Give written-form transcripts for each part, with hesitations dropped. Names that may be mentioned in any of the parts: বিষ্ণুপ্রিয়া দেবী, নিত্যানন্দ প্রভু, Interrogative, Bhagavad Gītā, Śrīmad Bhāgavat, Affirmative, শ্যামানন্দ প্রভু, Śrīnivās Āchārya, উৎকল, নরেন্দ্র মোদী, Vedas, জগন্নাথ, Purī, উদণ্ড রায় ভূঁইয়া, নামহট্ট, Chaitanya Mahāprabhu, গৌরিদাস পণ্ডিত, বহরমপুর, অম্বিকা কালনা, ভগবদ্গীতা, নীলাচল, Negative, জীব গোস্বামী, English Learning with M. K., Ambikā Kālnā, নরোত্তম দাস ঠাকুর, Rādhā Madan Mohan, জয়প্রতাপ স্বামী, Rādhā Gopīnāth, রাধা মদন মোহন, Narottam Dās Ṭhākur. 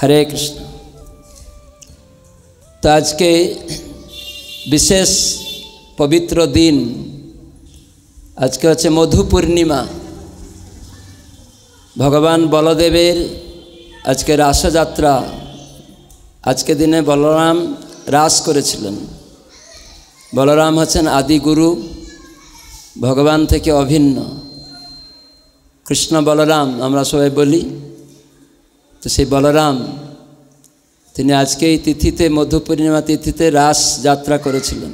हरे कृष्ण। तो आज के विशेष पवित्र दिन आज के हे मधुपूर्णिमा। भगवान बलदेवेर आज के रास यात्रा आज के दिने बलराम रास करेछिलेन। बलराम हच्छेन आदि गुरु भगवान थेके अभिन्न कृष्ण बलराम आमरा सबाई बोली। तो सेई बलराम तिनि आजके एई तिथिते मधुपूर्णिमा तिथिते रास यात्रा करेछिलेन।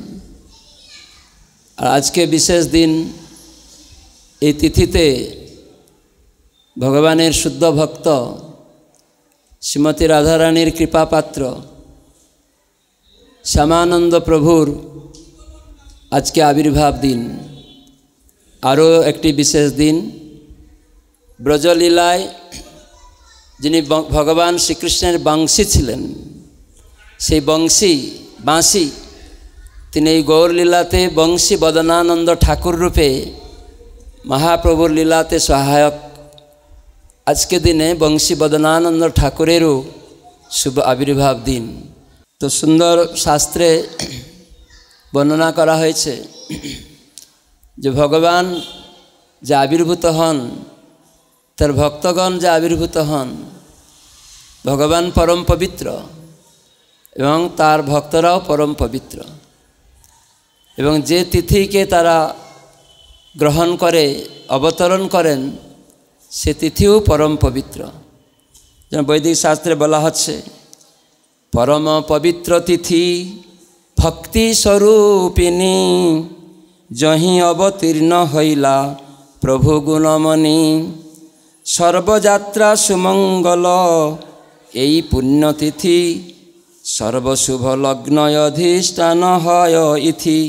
आर आजके विशेष दिन एई तिथिते भगवानेर शुद्ध भक्त श्रीमती राधारानीर कृपा पात्र श्यामानंद प्रभुर आजके आविर्भाव दिन। आरो एकटी विशेष दिन ब्रजलीलाय जिनि भगवान श्रीकृष्णेर बांशी छिलेन सेई बांशी बांशी तिनि एई गौर लीलाते बंशीबदनानंद ठाकुर रूपे महाप्रभुर लीलाते सहायक आज के दिने बंशीबदनानंद ठाकुरेरो शुभ आविर्भाव दिन। तो सुंदर शास्त्रे वर्णना करा हयेछे जे भगवान जे आविर्भूत हन तर भक्तगण जे आविर्भूत हन भगवान परम पवित्र एवं तार भक्तराओ परम पवित्र एवं जे तिथि के तारा ग्रहण करे अवतरण करें से तिथिओ परम पवित्र। जब वैदिक शास्त्रे बला हच्छे परम पवित्र तिथि भक्ति स्वरूपिणी जही अवतीर्ण हईला प्रभु गुणमणि सर्वजात्रा सुमंगल एई पुण्य तिथि सर्वशुभ लग्न अधिष्ठान हय इति।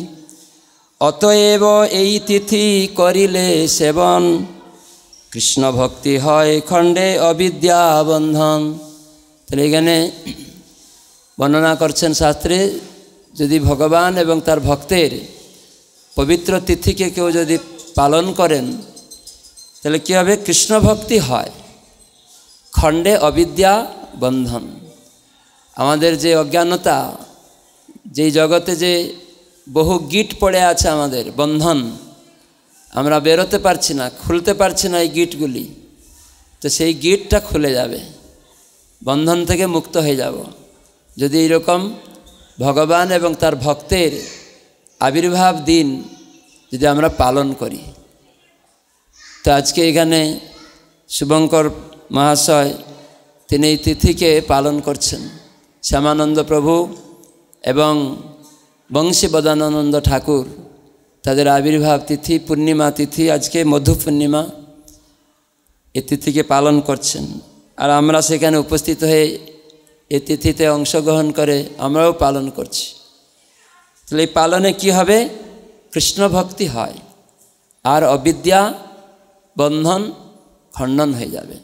अतएव एई तिथि करिले सेवन कृष्ण भक्ति हय खंडे अविद्या बंधन। तो ये वर्णना करछेन शास्त्रे यदि भगवान एवं तार भक्तेर पवित्र तिथि के क्यों यदि पालन करें तहले कि हबे कृष्ण भक्ति हय खंडे अविद्या बंधन। आमादेर जे अज्ञानता जे जगते जे बहु गीट पड़े आछे आमादेर बंधन আমরা বেরোতে পারছি না খুলতে পারছি না এই গিটগুলি। তো সেই গিটটা খুলে যাবে বন্ধন থেকে মুক্ত হয়ে যাব যদি এরকম ভগবান এবং তার ভক্তের আবির্ভাব দিন যদি আমরা পালন করি। তো আজকে এখানে শুভঙ্কর মহাশয় তিনি এই তিথিকে পালন করছেন। শ্যামানন্দ প্রভু এবং বংশীবদনানন্দ ঠাকুর তাদের আবির্ভাব তিথি পূর্ণিমা তিথি আজকে মধু পূর্ণিমা এই তিথিকে পালন করছেন। আর আমরা সেখানে উপস্থিত হয়ে এই তিথিতে অংশগ্রহণ করে আমরাও পালন করছি। তাহলে এই পালনে কী হবে কৃষ্ণ ভক্তি হয় আর অবিদ্যা বন্ধন খণ্ডন হয়ে যাবে।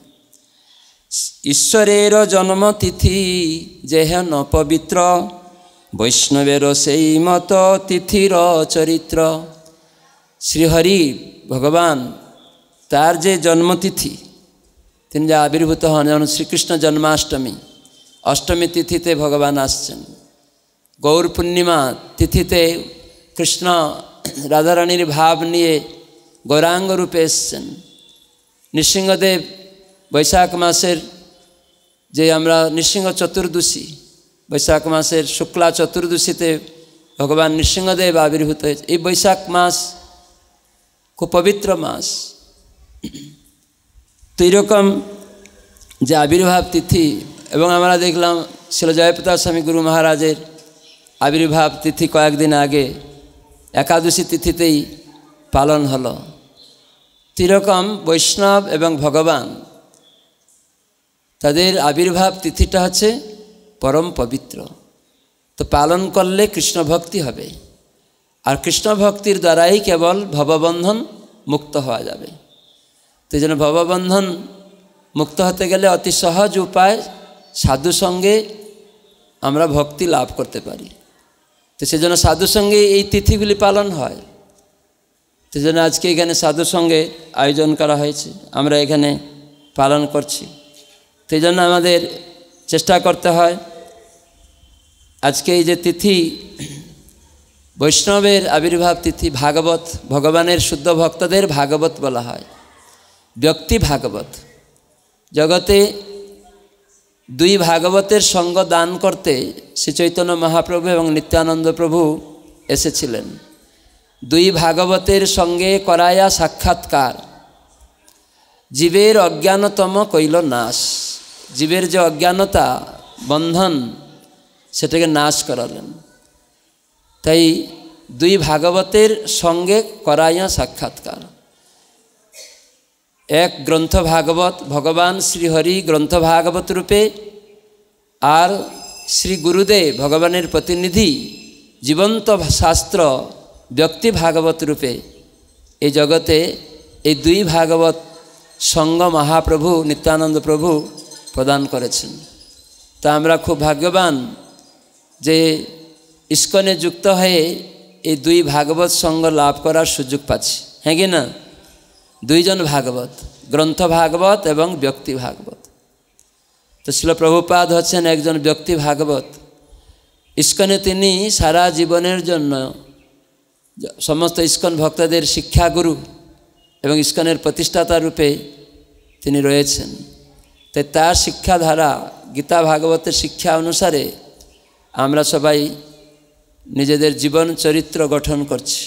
ঈশ্বরের জন্মতিথি যেহেন পবিত্র বৈষ্ণবের সেই মত তিথির চরিত্র। শ্রীহরি ভগবান তার যে জন্মতিথি তিনি যে আবির্ভূত হন যেমন শ্রীকৃষ্ণ জন্মাষ্টমী অষ্টমী তিথিতে ভগবান আসছেন। গৌর পূর্ণিমা তিথিতে কৃষ্ণ রাধারানীর ভাব নিয়ে গৌরাঙ্গ রূপে এসছেন। নৃসিংহদেব বৈশাখ মাসের যে আমরা নৃসিংহ চতুর্দশী বৈশাখ মাসের শুক্লা চতুর্দশীতে ভগবান নৃসিংহদেব আবির্ভূত হয়েছে। এই বৈশাখ মাস খুব পবিত্র মাস। তো এরকম যে আবির্ভাব তিথি এবং আমরা দেখলাম শিল জয়প্রতাপ স্বামী গুরু মহারাজের আবির্ভাব তিথি কয়েকদিন আগে একাদশী তিথিতেই পালন হলো। তো এরকম বৈষ্ণব এবং ভগবান তাদের আবির্ভাব তিথিটা হচ্ছে পরম পবিত্র। তো পালন করলে কৃষ্ণ ভক্তি হবে আর কৃষ্ণ ভক্তির দ্বারাই কেবল ভববন্ধন মুক্ত হওয়া যাবে। তো এই জন্য ভববন্ধন মুক্ত হতে গেলে অতি সহজ উপায় সাধু সঙ্গে আমরা ভক্তি লাভ করতে পারি। তো সেজন্য সাধু সঙ্গে এই তিথিগুলি পালন হয়। তো সেজন্য আজকে এখানে সাধু সঙ্গে আয়োজন করা হয়েছে আমরা এখানে পালন করছি। তো এই জন্য আমাদের চেষ্টা করতে হয়। আজকে এই যে তিথি, বৈষ্ণবের আবির্ভাব তিথি, ভাগবত, ভগবানের শুদ্ধ ভক্তদের ভাগবত বলা হয়, ব্যক্তি ভাগবত। জগতে দুই ভাগবতের সঙ্গ দান করতে শ্রী চৈতন্য মহাপ্রভু এবং নিত্যানন্দ প্রভু এসেছিলেন। দুই ভাগবতের সঙ্গে করায়া সাক্ষাৎকার, জীবের অজ্ঞানতম কইল নাশ। জীবের যে অজ্ঞানতা, বন্ধন, সেটাকে নাশ করালেন। তাই দুই ভাগবতের সঙ্গে করায়া সাক্ষাৎকার। এক গ্রন্থ ভাগবত, ভগবান শ্রীহরি গ্রন্থ ভাগবত রূপে, আর শ্রী গুরুদেব ভগবানের প্রতিনিধি জীবন্ত শাস্ত্র ব্যক্তি ভাগবত রূপে। এই জগতে এই দুই ভাগবত সঙ্গ মহাপ্রভু নিত্যানন্দ প্রভু প্রদান করেছেন। তা আমরা খুব ভাগ্যবান যে ইস্কনে যুক্ত হয়ে এই দুই ভাগবত সঙ্গ লাভ করার সুযোগ পাচ্ছি, হ্যাঁ কি না? দুইজন ভাগবত, গ্রন্থ ভাগবত এবং ব্যক্তি ভাগবত। তো শ্রীল প্রভুপাদ হচ্ছেন একজন ব্যক্তি ভাগবত। ইস্কনে তিনি সারা জীবনের জন্য সমস্ত ইস্কন ভক্তদের শিক্ষাগুরু এবং ইস্কনের প্রতিষ্ঠাতা রূপে তিনি রয়েছেন। তাই তার শিক্ষাধারা, গীতা ভাগবতের শিক্ষা অনুসারে আমরা সবাই নিজেদের জীবন চরিত্র গঠন করছি।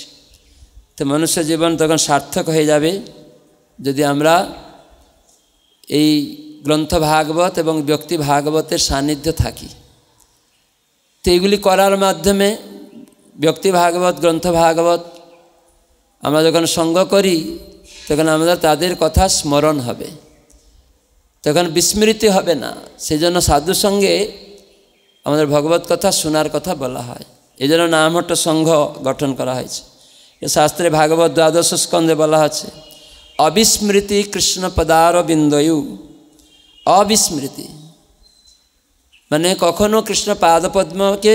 তো মনুষ্য জীবন তখন সার্থক হয়ে যাবে যদি আমরা এই গ্রন্থ ভাগবত এবং ব্যক্তি ভাগবতের সান্নিধ্য থাকি। তো এইগুলি করার মাধ্যমে ব্যক্তি ভাগবত, গ্রন্থ ভাগবত আমরা যখন সঙ্গ করি তখন আমাদের তাদের কথা স্মরণ হবে, তখন বিস্মৃতি হবে না। সেই জন্য সাধুর সঙ্গে আমাদের ভগবত কথা শোনার কথা বলা হয়। এই জন্য নামহট্ট সংঘ গঠন করা হয়েছে। শাস্ত্রে ভাগবত 12 স্কন্ধে বলা আছে, অবিস্মৃতি কৃষ্ণ পদার বিন্দয়ু। অবিস্মৃতি মানে কখনো কৃষ্ণ পাদপদ্মকে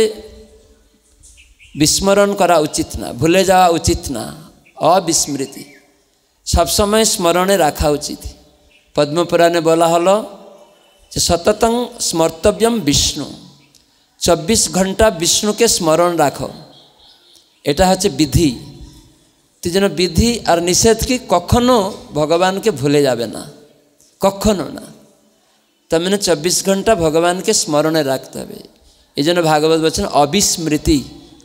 বিস্মরণ করা উচিত না, ভুলে যাওয়া উচিত না। অবিস্মৃতি, সবসময় স্মরণে রাখা উচিত। পদ্ম পুরাণে বলা হলো যে সততং স্মর্তব্যম বিষ্ণু, 24 ঘন্টা বিষ্ণুকে স্মরণ রাখো, এটা হচ্ছে বিধি। তুই যেন বিধি আর নিষেধ কি, কখনো ভগবানকে ভুলে যাবে না, কখনো না। তার মানে 24 ঘন্টা ভগবানকে স্মরণে রাখতে হবে। এই জন্য ভাগবত বলছেন অবিস্মৃতি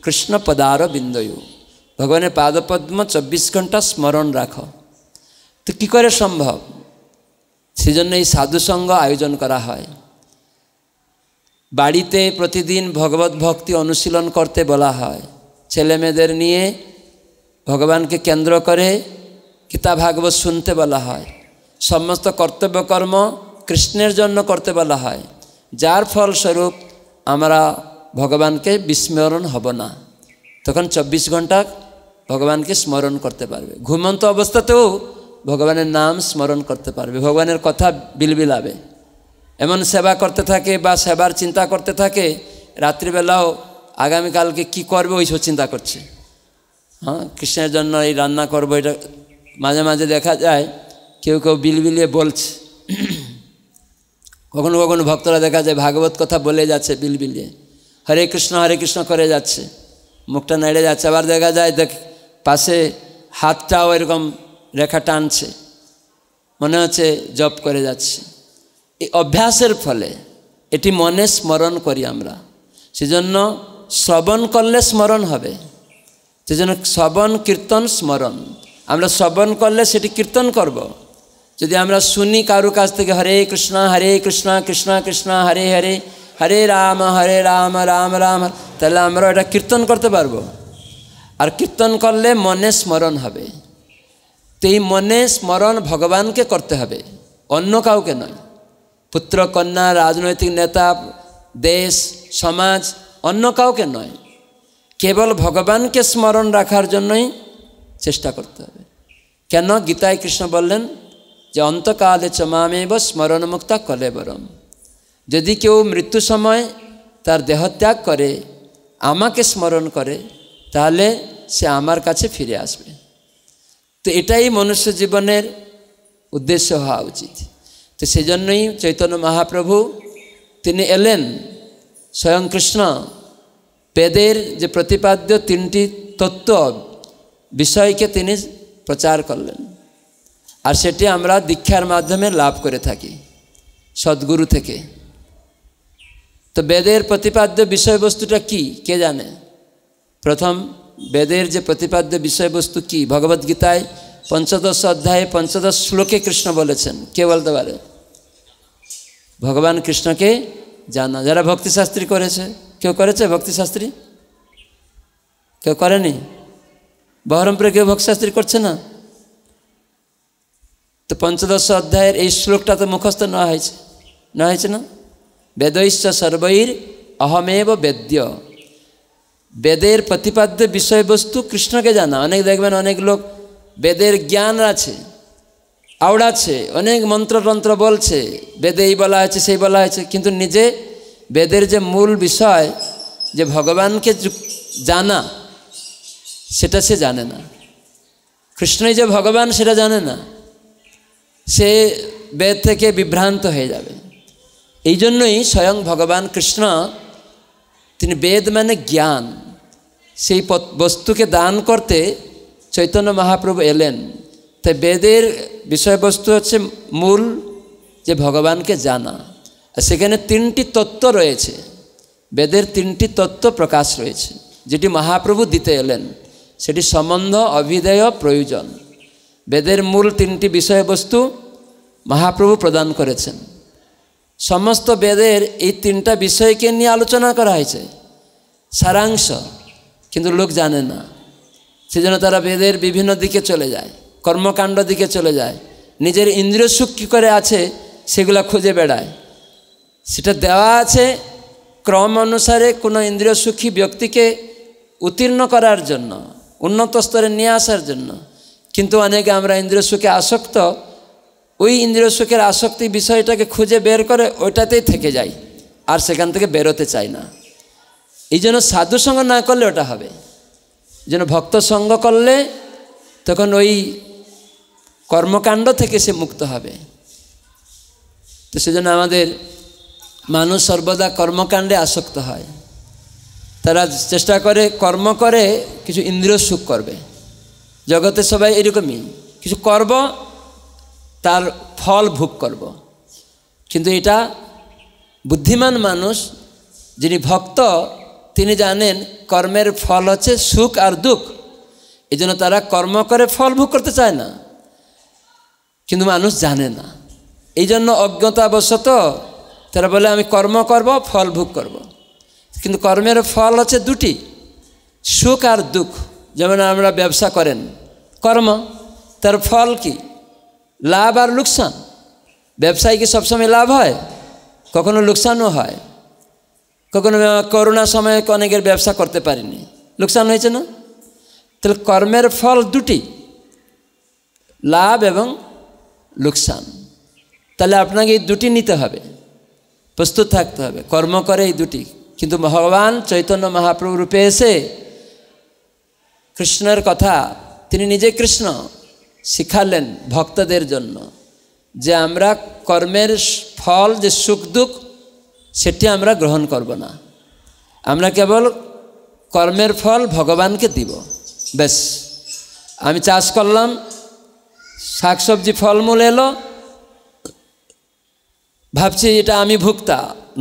কৃষ্ণ পদার বিন্দয়ু, ভগবানের পাদপদ্ম 24 ঘন্টা স্মরণ রাখো। তো কী করে সম্ভব? সেজন্য এই সাধুসঙ্গ আয়োজন করা হয়। বাড়িতে প্রতিদিন ভগবত ভক্তি অনুশীলন করতে বলা হয়। ছেলেমেয়েদের নিয়ে ভগবানকে কেন্দ্র করে গীতা ভাগবত শুনতে বলা হয়। সমস্ত কর্তব্যকর্ম কৃষ্ণের জন্য করতে বলা হয়, যার ফলস্বরূপ আমরা ভগবানকে বিস্মরণ হব না। তখন 24 ঘন্টা ভগবানকে স্মরণ করতে পারবে, ঘুমন্ত অবস্থাতেও ভগবানের নাম স্মরণ করতে পারবে, ভগবানের কথা বিলবিলাবে। এমন সেবা করতে থাকে বা সেবার চিন্তা করতে থাকে, রাত্রিবেলাও আগামীকালকে কি করবে ওইসব চিন্তা করছে। হ্যাঁ, কৃষ্ণের জন্য এই রান্না করবো, এটা মাঝে মাঝে দেখা যায় কেউ কেউ বিলবিলিয়ে বলছে। কখনো কখনো ভক্তরা দেখা যায় ভাগবত কথা বলে যাচ্ছে বিলবিলিয়ে, হরে কৃষ্ণ করে যাচ্ছে, মুখটা নেড়ে যাচ্ছে। আবার দেখা যায় পাশে হাতটাও এরকম রেখা টানছে, মনে হচ্ছে জপ করে যাচ্ছে। এই অভ্যাসের ফলে এটি মনে স্মরণ করি আমরা। সেজন্য শ্রবণ করলে স্মরণ হবে। সেজন্য শ্রবণ কীর্তন স্মরণ, আমরা শ্রবণ করলে সেটি কীর্তন করব। যদি আমরা শুনি কারো কাছ থেকে হরে কৃষ্ণ কৃষ্ণ কৃষ্ণ হরে হরে, হরে রাম রাম রাম, তাহলে আমরা এটা কীর্তন করতে পারবো। আর কীর্তন করলে মনে স্মরণ হবে। তো এই মনে স্মরণ ভগবানকে করতে হবে, অন্য কাউকে নয়। পুত্র, কন্যা, রাজনৈতিক নেতা, দেশ, সমাজ, অন্য কাউকে নয়, কেবল ভগবানকে স্মরণ রাখার জন্যই চেষ্টা করতে হবে। কেন? গীতায় কৃষ্ণ বললেন যে অন্তকালে চ মামেব স্মরণমুক্তা কলেবরম। যদি কেউ মৃত্যু সময় তার দেহত্যাগ করে, আমাকে স্মরণ করে, তাহলে সে আমার কাছে ফিরে আসবে। তো এটাই মনুষ্য জীবনের উদ্দেশ্য হওয়া উচিত। তো সেজন্যই চৈতন্য মহাপ্রভু তিনি এলেন স্বয়ং কৃষ্ণ। বেদের যে প্রতিপাদ্য তিনটি তত্ত্ব বিষয়কে তিনি প্রচার করলেন, আর সেটি আমরা দীক্ষার মাধ্যমে লাভ করে থাকি সদ্গুরু থেকে। তো বেদের প্রতিপাদ্য বিষয়বস্তুটা কি কে জানে? প্রথম বেদের যে প্রতিপাদ্য বিষয়বস্তু কি? ভগবদ্গীতায় ৫৫ অধ্যায়ে ৫৫ শ্লোকে কৃষ্ণ বলেছেন। কে বলতে পারে? ভগবান কৃষ্ণকে জানা, যারা ভক্তিশাস্ত্রী করেছে। কেউ করেছে ভক্তিশাস্ত্রী? কেউ করেনি? বহরমপুরে কেউ ভক্তিশাস্ত্রী করছে না? তো ৫৫ অধ্যায়ের এই শ্লোকটা তো মুখস্থ না হয়েছে না? বেদৈশ্চ সর্বৈর অহমেব বেদ্য। বেদের প্রতিপাদ্য বিষয়বস্তু কৃষ্ণকে জানা। অনেক দেখবেন অনেক লোক বেদের জ্ঞান আছে, আওড়াচ্ছে, অনেক মন্ত্রতন্ত্র বলছে, বেদে এই বলা হয়েছে সেই বলা হয়েছে, কিন্তু নিজে বেদের যে মূল বিষয় যে ভগবানকে জানা সেটা সে জানে না। কৃষ্ণই যে ভগবান সেটা জানে না, সে বেদ থেকে বিভ্রান্ত হয়ে যাবে। এই জন্যই স্বয়ং ভগবান কৃষ্ণ তিনি বেদ মানে জ্ঞান, সেই বস্তুকে দান করতে চৈতন্য মহাপ্রভু এলেন। তাই বেদের বিষয়বস্তু হচ্ছে মূল যে ভগবানকে জানা, আর সেখানে তিনটি তত্ত্ব রয়েছে। বেদের তিনটি তত্ত্ব প্রকাশ রয়েছে, যেটি মহাপ্রভু দিতে এলেন, সেটি সম্বন্ধ, অভিধেয়, প্রয়োজন। বেদের মূল তিনটি বিষয়বস্তু মহাপ্রভু প্রদান করেছেন। সমস্ত বেদের এই তিনটা বিষয়কে নিয়ে আলোচনা করা হয়েছে সারাংশ, কিন্তু লোক জানে না, সেজন্য তারা বেদের বিভিন্ন দিকে চলে যায়, কর্মকাণ্ড দিকে চলে যায়, নিজের ইন্দ্রিয় সুখ কী করে আছে সেগুলো খুঁজে বেড়ায়। সেটা দেওয়া আছে ক্রম অনুসারে কোনো ইন্দ্রিয় সুখী ব্যক্তিকে উত্তীর্ণ করার জন্য, উন্নত স্তরে নিয়ে আসার জন্য। কিন্তু অনেকে আমরা ইন্দ্রিয় সুখে আসক্ত, ওই ইন্দ্রিয় সুখের আসক্তি বিষয়টাকে খুঁজে বের করে ওইটাতেই থেকে যাই, আর সেখান থেকে বেরোতে চাই না। এই জন্য সাধুসঙ্গ না করলে ওটা হবে, যেন ভক্ত সঙ্গ করলে তখন ওই কর্মকাণ্ড থেকে সে মুক্ত হবে। তো সেজন্য আমাদের মানুষ সর্বদা কর্মকাণ্ডে আসক্ত হয়, তারা চেষ্টা করে কর্ম করে কিছু ইন্দ্রিয় সুখ করবে। জগতে সবাই এরকমই, কিছু করব তার ফল ভোগ করব। কিন্তু এটা বুদ্ধিমান মানুষ যিনি ভক্ত তিনি জানেন কর্মের ফল হচ্ছে সুখ আর দুঃখ, এই জন্য তারা কর্ম করে ফল ভোগ করতে চায় না। কিন্তু মানুষ জানে না, এই জন্য অজ্ঞতাবশত তারা বলে আমি কর্ম করব ফল ভোগ করব। কিন্তু কর্মের ফল হচ্ছে দুটি, সুখ আর দুঃখ। যেমন আমরা ব্যবসা করেন, কর্ম, তার ফল কি? লাভ আর লোকসান। ব্যবসায় কি সবসময় লাভ হয়? কখনো লোকসানও হয়। কখনো করোনার সময়ে অনেকের ব্যবসা করতে পারিনি, লোকসান হয়েছে না? তাহলে কর্মের ফল দুটি, লাভ এবং লোকসান। তাহলে আপনাকে এই দুটি নিতে হবে, প্রস্তুত থাকতে হবে, কর্ম করে এই দুটি। কিন্তু ভগবান চৈতন্য মহাপ্রভু রূপে এসে কৃষ্ণের কথা, তিনি নিজে কৃষ্ণ শিখালেন ভক্তদের জন্য, যে আমরা কর্মের ফল যে সুখ দুঃখ সেটি আমরা গ্রহণ করব না, আমরা কেবল কর্মের ফল ভগবানকে দিব। বেশ, আমি চাষ করলাম, শাকসবজি ফলমূল এলো, ভাবছি এটা আমি ভোক্তা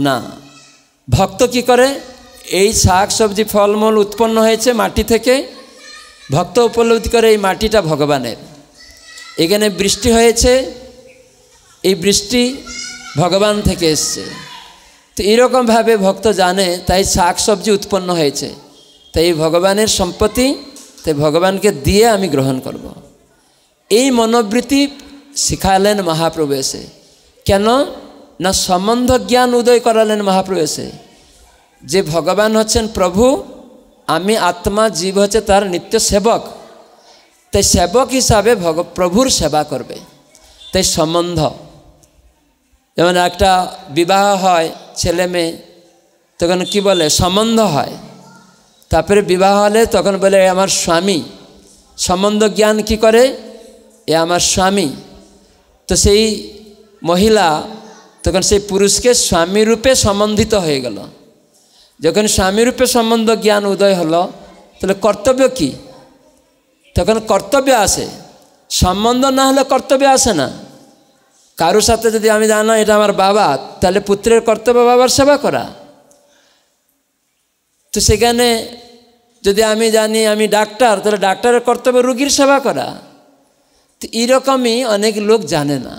না। ভক্ত কি করে? এই শাকসবজি ফলমূল উৎপন্ন হয়েছে মাটি থেকে, ভক্ত উপলব্ধি করে এই মাটিটা ভগবানের। এখানে বৃষ্টি হয়েছে, এই বৃষ্টি ভগবান থেকে এসছে। তো এরকমভাবে ভক্ত জানে, তাই শাকসবজি উৎপন্ন হয়েছে, তাই ভগবানের সম্পত্তি, তাই ভগবানকে দিয়ে আমি গ্রহণ করব। এই মনোবৃত্তি শিখালেন মহাপ্রভু এসে। কেন না? সম্বন্ধ জ্ঞান উদয় করালেন মহাপ্রভু এসে, যে ভগবান হচ্ছেন প্রভু, আমি আত্মা, জীব হচ্ছে তার নিত্য সেবক। তাই সেবক হিসাবে প্রভুর সেবা করবে। তাই সম্বন্ধ, যেমন একটা বিবাহ হয় ছেলে মেয়ে, তখন কি বলে? সম্বন্ধ হয়। তারপরে বিবাহ হলে তখন বলে এ আমার স্বামী। সম্বন্ধ জ্ঞান কি করে? এ আমার স্বামী। তো সেই মহিলা তখন সেই পুরুষকে স্বামী রূপে সম্বন্ধিত হয়ে গেল। যখন স্বামী রূপে সম্বন্ধ জ্ঞান উদয় হলো তাহলে কর্তব্য কি? তখন কর্তব্য আসে। সম্বন্ধ না হলে কর্তব্য আসে না। কারোর সাথে যদি আমি জানো এটা আমার বাবা, তাহলে পুত্রের কর্তব্য বাবার সেবা করা। তো সেখানে যদি আমি জানি আমি ডাক্তার, তাহলে ডাক্তারের কর্তব্য রুগীর সেবা করা। তো এইরকমই অনেক লোক জানে না।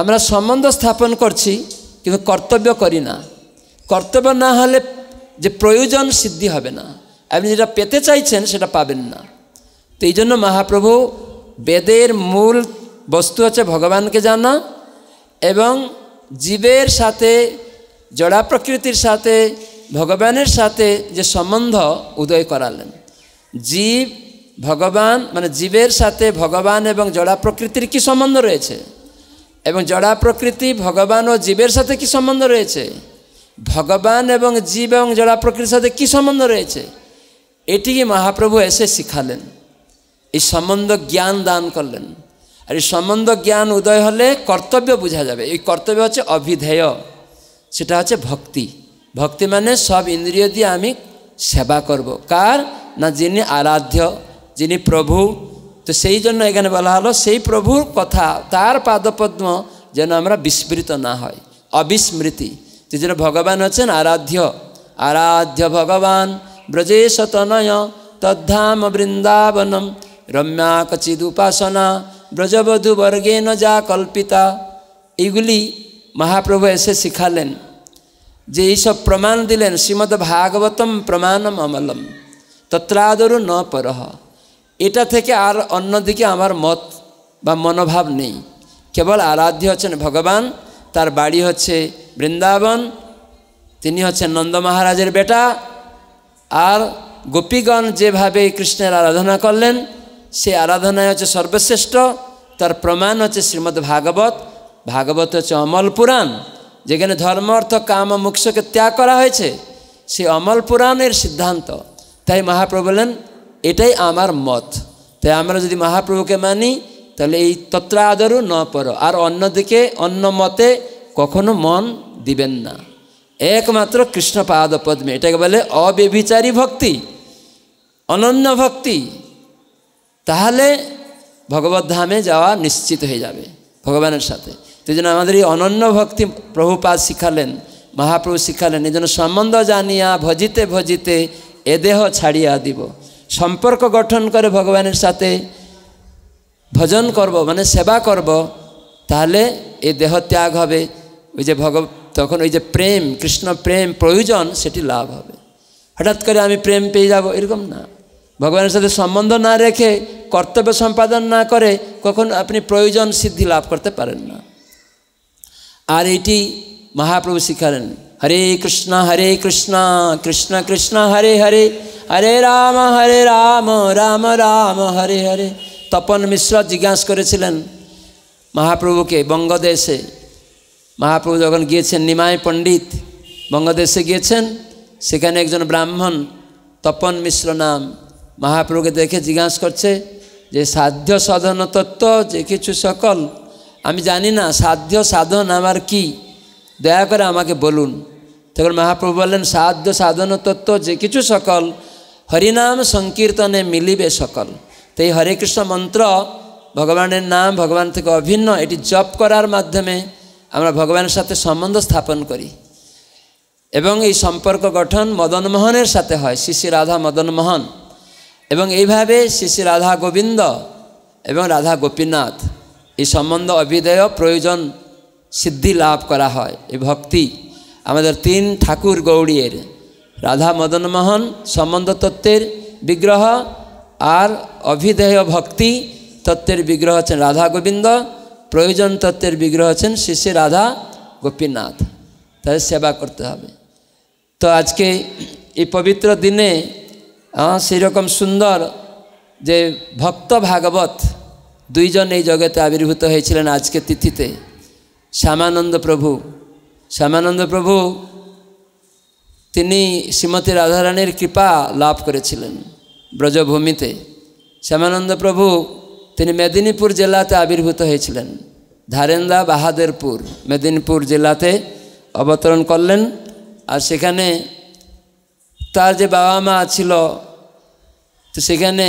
আমরা সম্বন্ধ স্থাপন করছি কিন্তু কর্তব্য করি না। কর্তব্য না হলে যে প্রয়োজন সিদ্ধি হবে না, আপনি যেটা পেতে চাইছেন সেটা পাবেন না। তো এই জন্য মহাপ্রভু বেদের মূল বস্তু হচ্ছে ভগবানকে জানা এবং জীবের সাথে জড়া প্রকৃতির সাথে ভগবানের সাথে যে সম্বন্ধ উদয় করালেন। জীব ভগবান মানে জীবের সাথে ভগবান এবং জড়া প্রকৃতির কী সম্বন্ধ রয়েছে এবং জড়া প্রকৃতি ভগবান ও জীবের সাথে কী সম্বন্ধ রয়েছে, ভগবান এবং জীব এবং জড়া প্রকৃতির সাথে কী সম্বন্ধ রয়েছে, এটিকে মহাপ্রভু এসে শিখালেন। এই সম্বন্ধ জ্ঞান দান করলেন। আর এই সম্বন্ধ জ্ঞান উদয় হলে কর্তব্য বোঝা যাবে। এই কর্তব্য হচ্ছে অভিধেয়, সেটা হচ্ছে ভক্তি। ভক্তি মানে সব ইন্দ্রিয় দিয়ে আমি সেবা করব কার না, যিনি আরাধ্য, যিনি প্রভু। তো সেই জন্য এখানে বলা হলো সেই প্রভুর কথা, তার পাদপদ্ম যেন আমরা বিস্মৃত না হয়, অবিস্মৃতি। তো যেন ভগবান হচ্ছেন আরাধ্য, আরাধ্য ভগবান ব্রজেশ তনয় তদ্ধাম বৃন্দাবনম রম্যা কচিদ উপাসনা ব্রজবধূ বর্গেণ যা কল্পিতা। এইগুলি মহাপ্রভু এসে শিখালেন, যে এইসব প্রমাণ দিলেন। শ্রীমদ্ ভাগবতম প্রমাণম অমলম তত্রাদরু ন পরহ। এটা থেকে আর অন্যদিকে আমার মত বা মনোভাব নেই। কেবল আরাধ্য হচ্ছেন ভগবান, তার বাড়ি হচ্ছে বৃন্দাবন, তিনি হচ্ছেন নন্দ মহারাজের বেটা। আর গোপীগণ যেভাবে কৃষ্ণের আরাধনা করলেন সেই আরাধনায় হচ্ছে সর্বশ্রেষ্ঠ। তার প্রমাণ হচ্ছে শ্রীমদ্ ভাগবত। ভাগবত হচ্ছে অমল পুরাণ, যেখানে ধর্ম অর্থ কাম মোক্ষকে ত্যাগ করা হয়েছে, সেই অমল পুরাণের সিদ্ধান্ত। তাই মহাপ্রভু বলেন এটাই আমার মত। তাই আমরা যদি মহাপ্রভুকে মানি তাহলে এই তত্রাদরও ন পর, আর অন্যদিকে অন্য মতে কখনো মন দিবেন না, একমাত্র কৃষ্ণ পাদ পদ্মে। এটাকে বলে অব্যভিচারী ভক্তি, অনন্য ভক্তি। তাহলে ভগবত ধামে যাওয়া নিশ্চিত হয়ে যাবে ভগবানের সাথে। তো যেন আমাদের এই অনন্য ভক্তি প্রভুপাদ শিখালেন, মহাপ্রভু শিখালেন। এই জন্য সম্বন্ধ জানিয়া ভজিতে ভজিতে এ দেহ ছাড়িয়া দিব। সম্পর্ক গঠন করে ভগবানের সাথে ভজন করব মানে সেবা করব, তাহলে এ দেহ ত্যাগ হবে। ওই যে তখন ওই যে প্রেম, কৃষ্ণ প্রেম প্রয়োজন, সেটি লাভ হবে। হঠাৎ করে আমি প্রেম পেয়ে যাব এরকম না। ভগবানের সাথে সম্বন্ধ না রেখে কর্তব্য সম্পাদন না করে কখন আপনি প্রয়োজন সিদ্ধি লাভ করতে পারেন না। আর এটি মহাপ্রভু শিখালেন। হরে কৃষ্ণ হরে কৃষ্ণ কৃষ্ণ কৃষ্ণ হরে হরে, হরে রাম রাম রাম হরে হরে। তপন মিশ্র জিজ্ঞাসা করেছিলেন মহাপ্রভুকে বঙ্গদেশে। মহাপ্রভু যখন গিয়েছেন, নিমাই পণ্ডিত বঙ্গদেশে গিয়েছেন, সেখানে একজন ব্রাহ্মণ তপন মিশ্র নাম মহাপ্রভুকে দেখে জিজ্ঞাসা করছে যে সাধ্য সাধন তত্ত্ব যে কিছু সকল, আমি জানি না সাধ্য সাধন আমার কি, দয়া করে আমাকে বলুন। তখন মহাপ্রভু বললেন সাধ্য সাধন তত্ত্ব যে কিছু সকল, হরিনাম সংকীর্তনে মিলিবে সকল। তাই হরে কৃষ্ণ মন্ত্র ভগবানের নাম, ভগবান থেকে অভিন্ন, এটি জপ করার মাধ্যমে আমরা ভগবানের সাথে সম্বন্ধ স্থাপন করি। এবং এই সম্পর্ক গঠন মদন মোহনের সাথে হয়, শ্রী শ্রী রাধা মদন মোহন। এবং এইভাবে শ্রী শ্রী রাধা গোবিন্দ এবং রাধা গোপীনাথ, এই সম্বন্ধ অভিধেয় প্রয়োজন সিদ্ধি লাভ করা হয়। এই ভক্তি আমাদের তিন ঠাকুর গৌড়ীর, রাধা মদন মোহন সম্বন্ধ তত্ত্বের বিগ্রহ, আর অভিধেয় ভক্তি তত্ত্বের বিগ্রহ হচ্ছেন রাধা গোবিন্দ, প্রয়োজন তত্ত্বের বিগ্রহ হচ্ছেন শ্রী শ্রী রাধা গোপীনাথ। তাদের সেবা করতে হবে। তো আজকে এই পবিত্র দিনে সেই রকম সুন্দর যে ভক্ত ভাগবত দুইজন এই জগতে আবির্ভূত হয়েছিলেন আজকে তিথিতে। শ্যামানন্দ প্রভু, শ্যামানন্দ প্রভু তিনি শ্রীমতী রাধারানীর কৃপা লাভ করেছিলেন ব্রজভূমিতে। শ্যামানন্দ প্রভু তিনি মেদিনীপুর জেলাতে আবির্ভূত হয়েছিলেন। ধারেন্দা বাহাদেরপুর মেদিনীপুর জেলাতে অবতরণ করলেন। আর সেখানে তার যে বাবা মা ছিল, তো সেখানে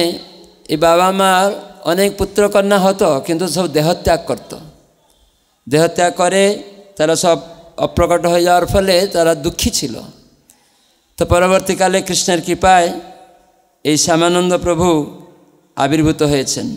এই বাবা মার অনেক পুত্রকন্যা হতো, কিন্তু সব দেহত্যাগ করত। দেহত্যাগ করে তারা সব অপ্রকট হয়ে যাওয়ার ফলে তারা দুঃখী ছিল। তো পরবর্তীকালে কৃষ্ণের কৃপায় এই শ্যামানন্দ প্রভু আবির্ভূত হয়েছেন।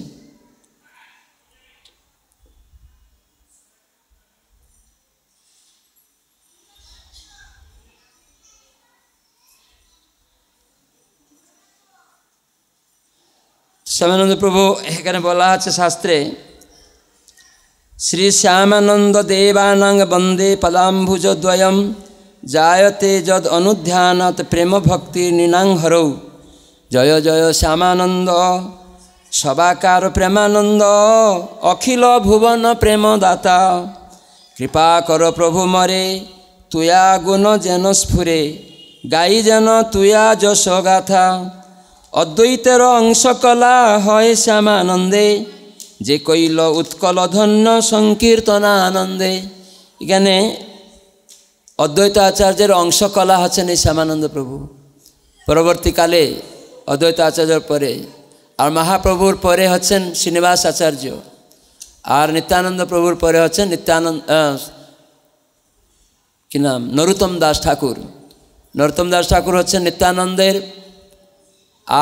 শ্যামানন্দ প্রভু এখানে বলা আছে শাস্ত্রে, শ্রী শ্যামানন্দ দেবানাং বন্দে পদাম্ভুজদ্বয়ম জায়তে যদ অনুধ্যানাত প্রেম ভক্তি নিনাং হরৌ। জয় জয় শ্যামানন্দ সবাকার প্রেমানন্দ অখিল ভুবন প্রেম দাতা। কৃপা কর প্রভু মরে তুয়া গুণ যেন স্ফুরে গাই যেন তুয়া যশ গাথা। অদ্বৈতের অংশ কলা হয় শ্যামানন্দে যে কৈল উৎকল ধন্য সংকীর্তনা আনন্দে। এখানে অদ্বৈত আচার্যের অংশ কলা হচ্ছেন এই শ্যামানন্দ প্রভু। পরবর্তীকালে অদ্বৈত আচার্যর পরে আর মহাপ্রভুর পরে হচ্ছেন শ্রীনিবাস আচার্য, আর নিত্যানন্দ প্রভুর পরে হচ্ছেন নরোত্তম দাস ঠাকুর। নরোত্তম দাস ঠাকুর হচ্ছেন নিত্যানন্দের,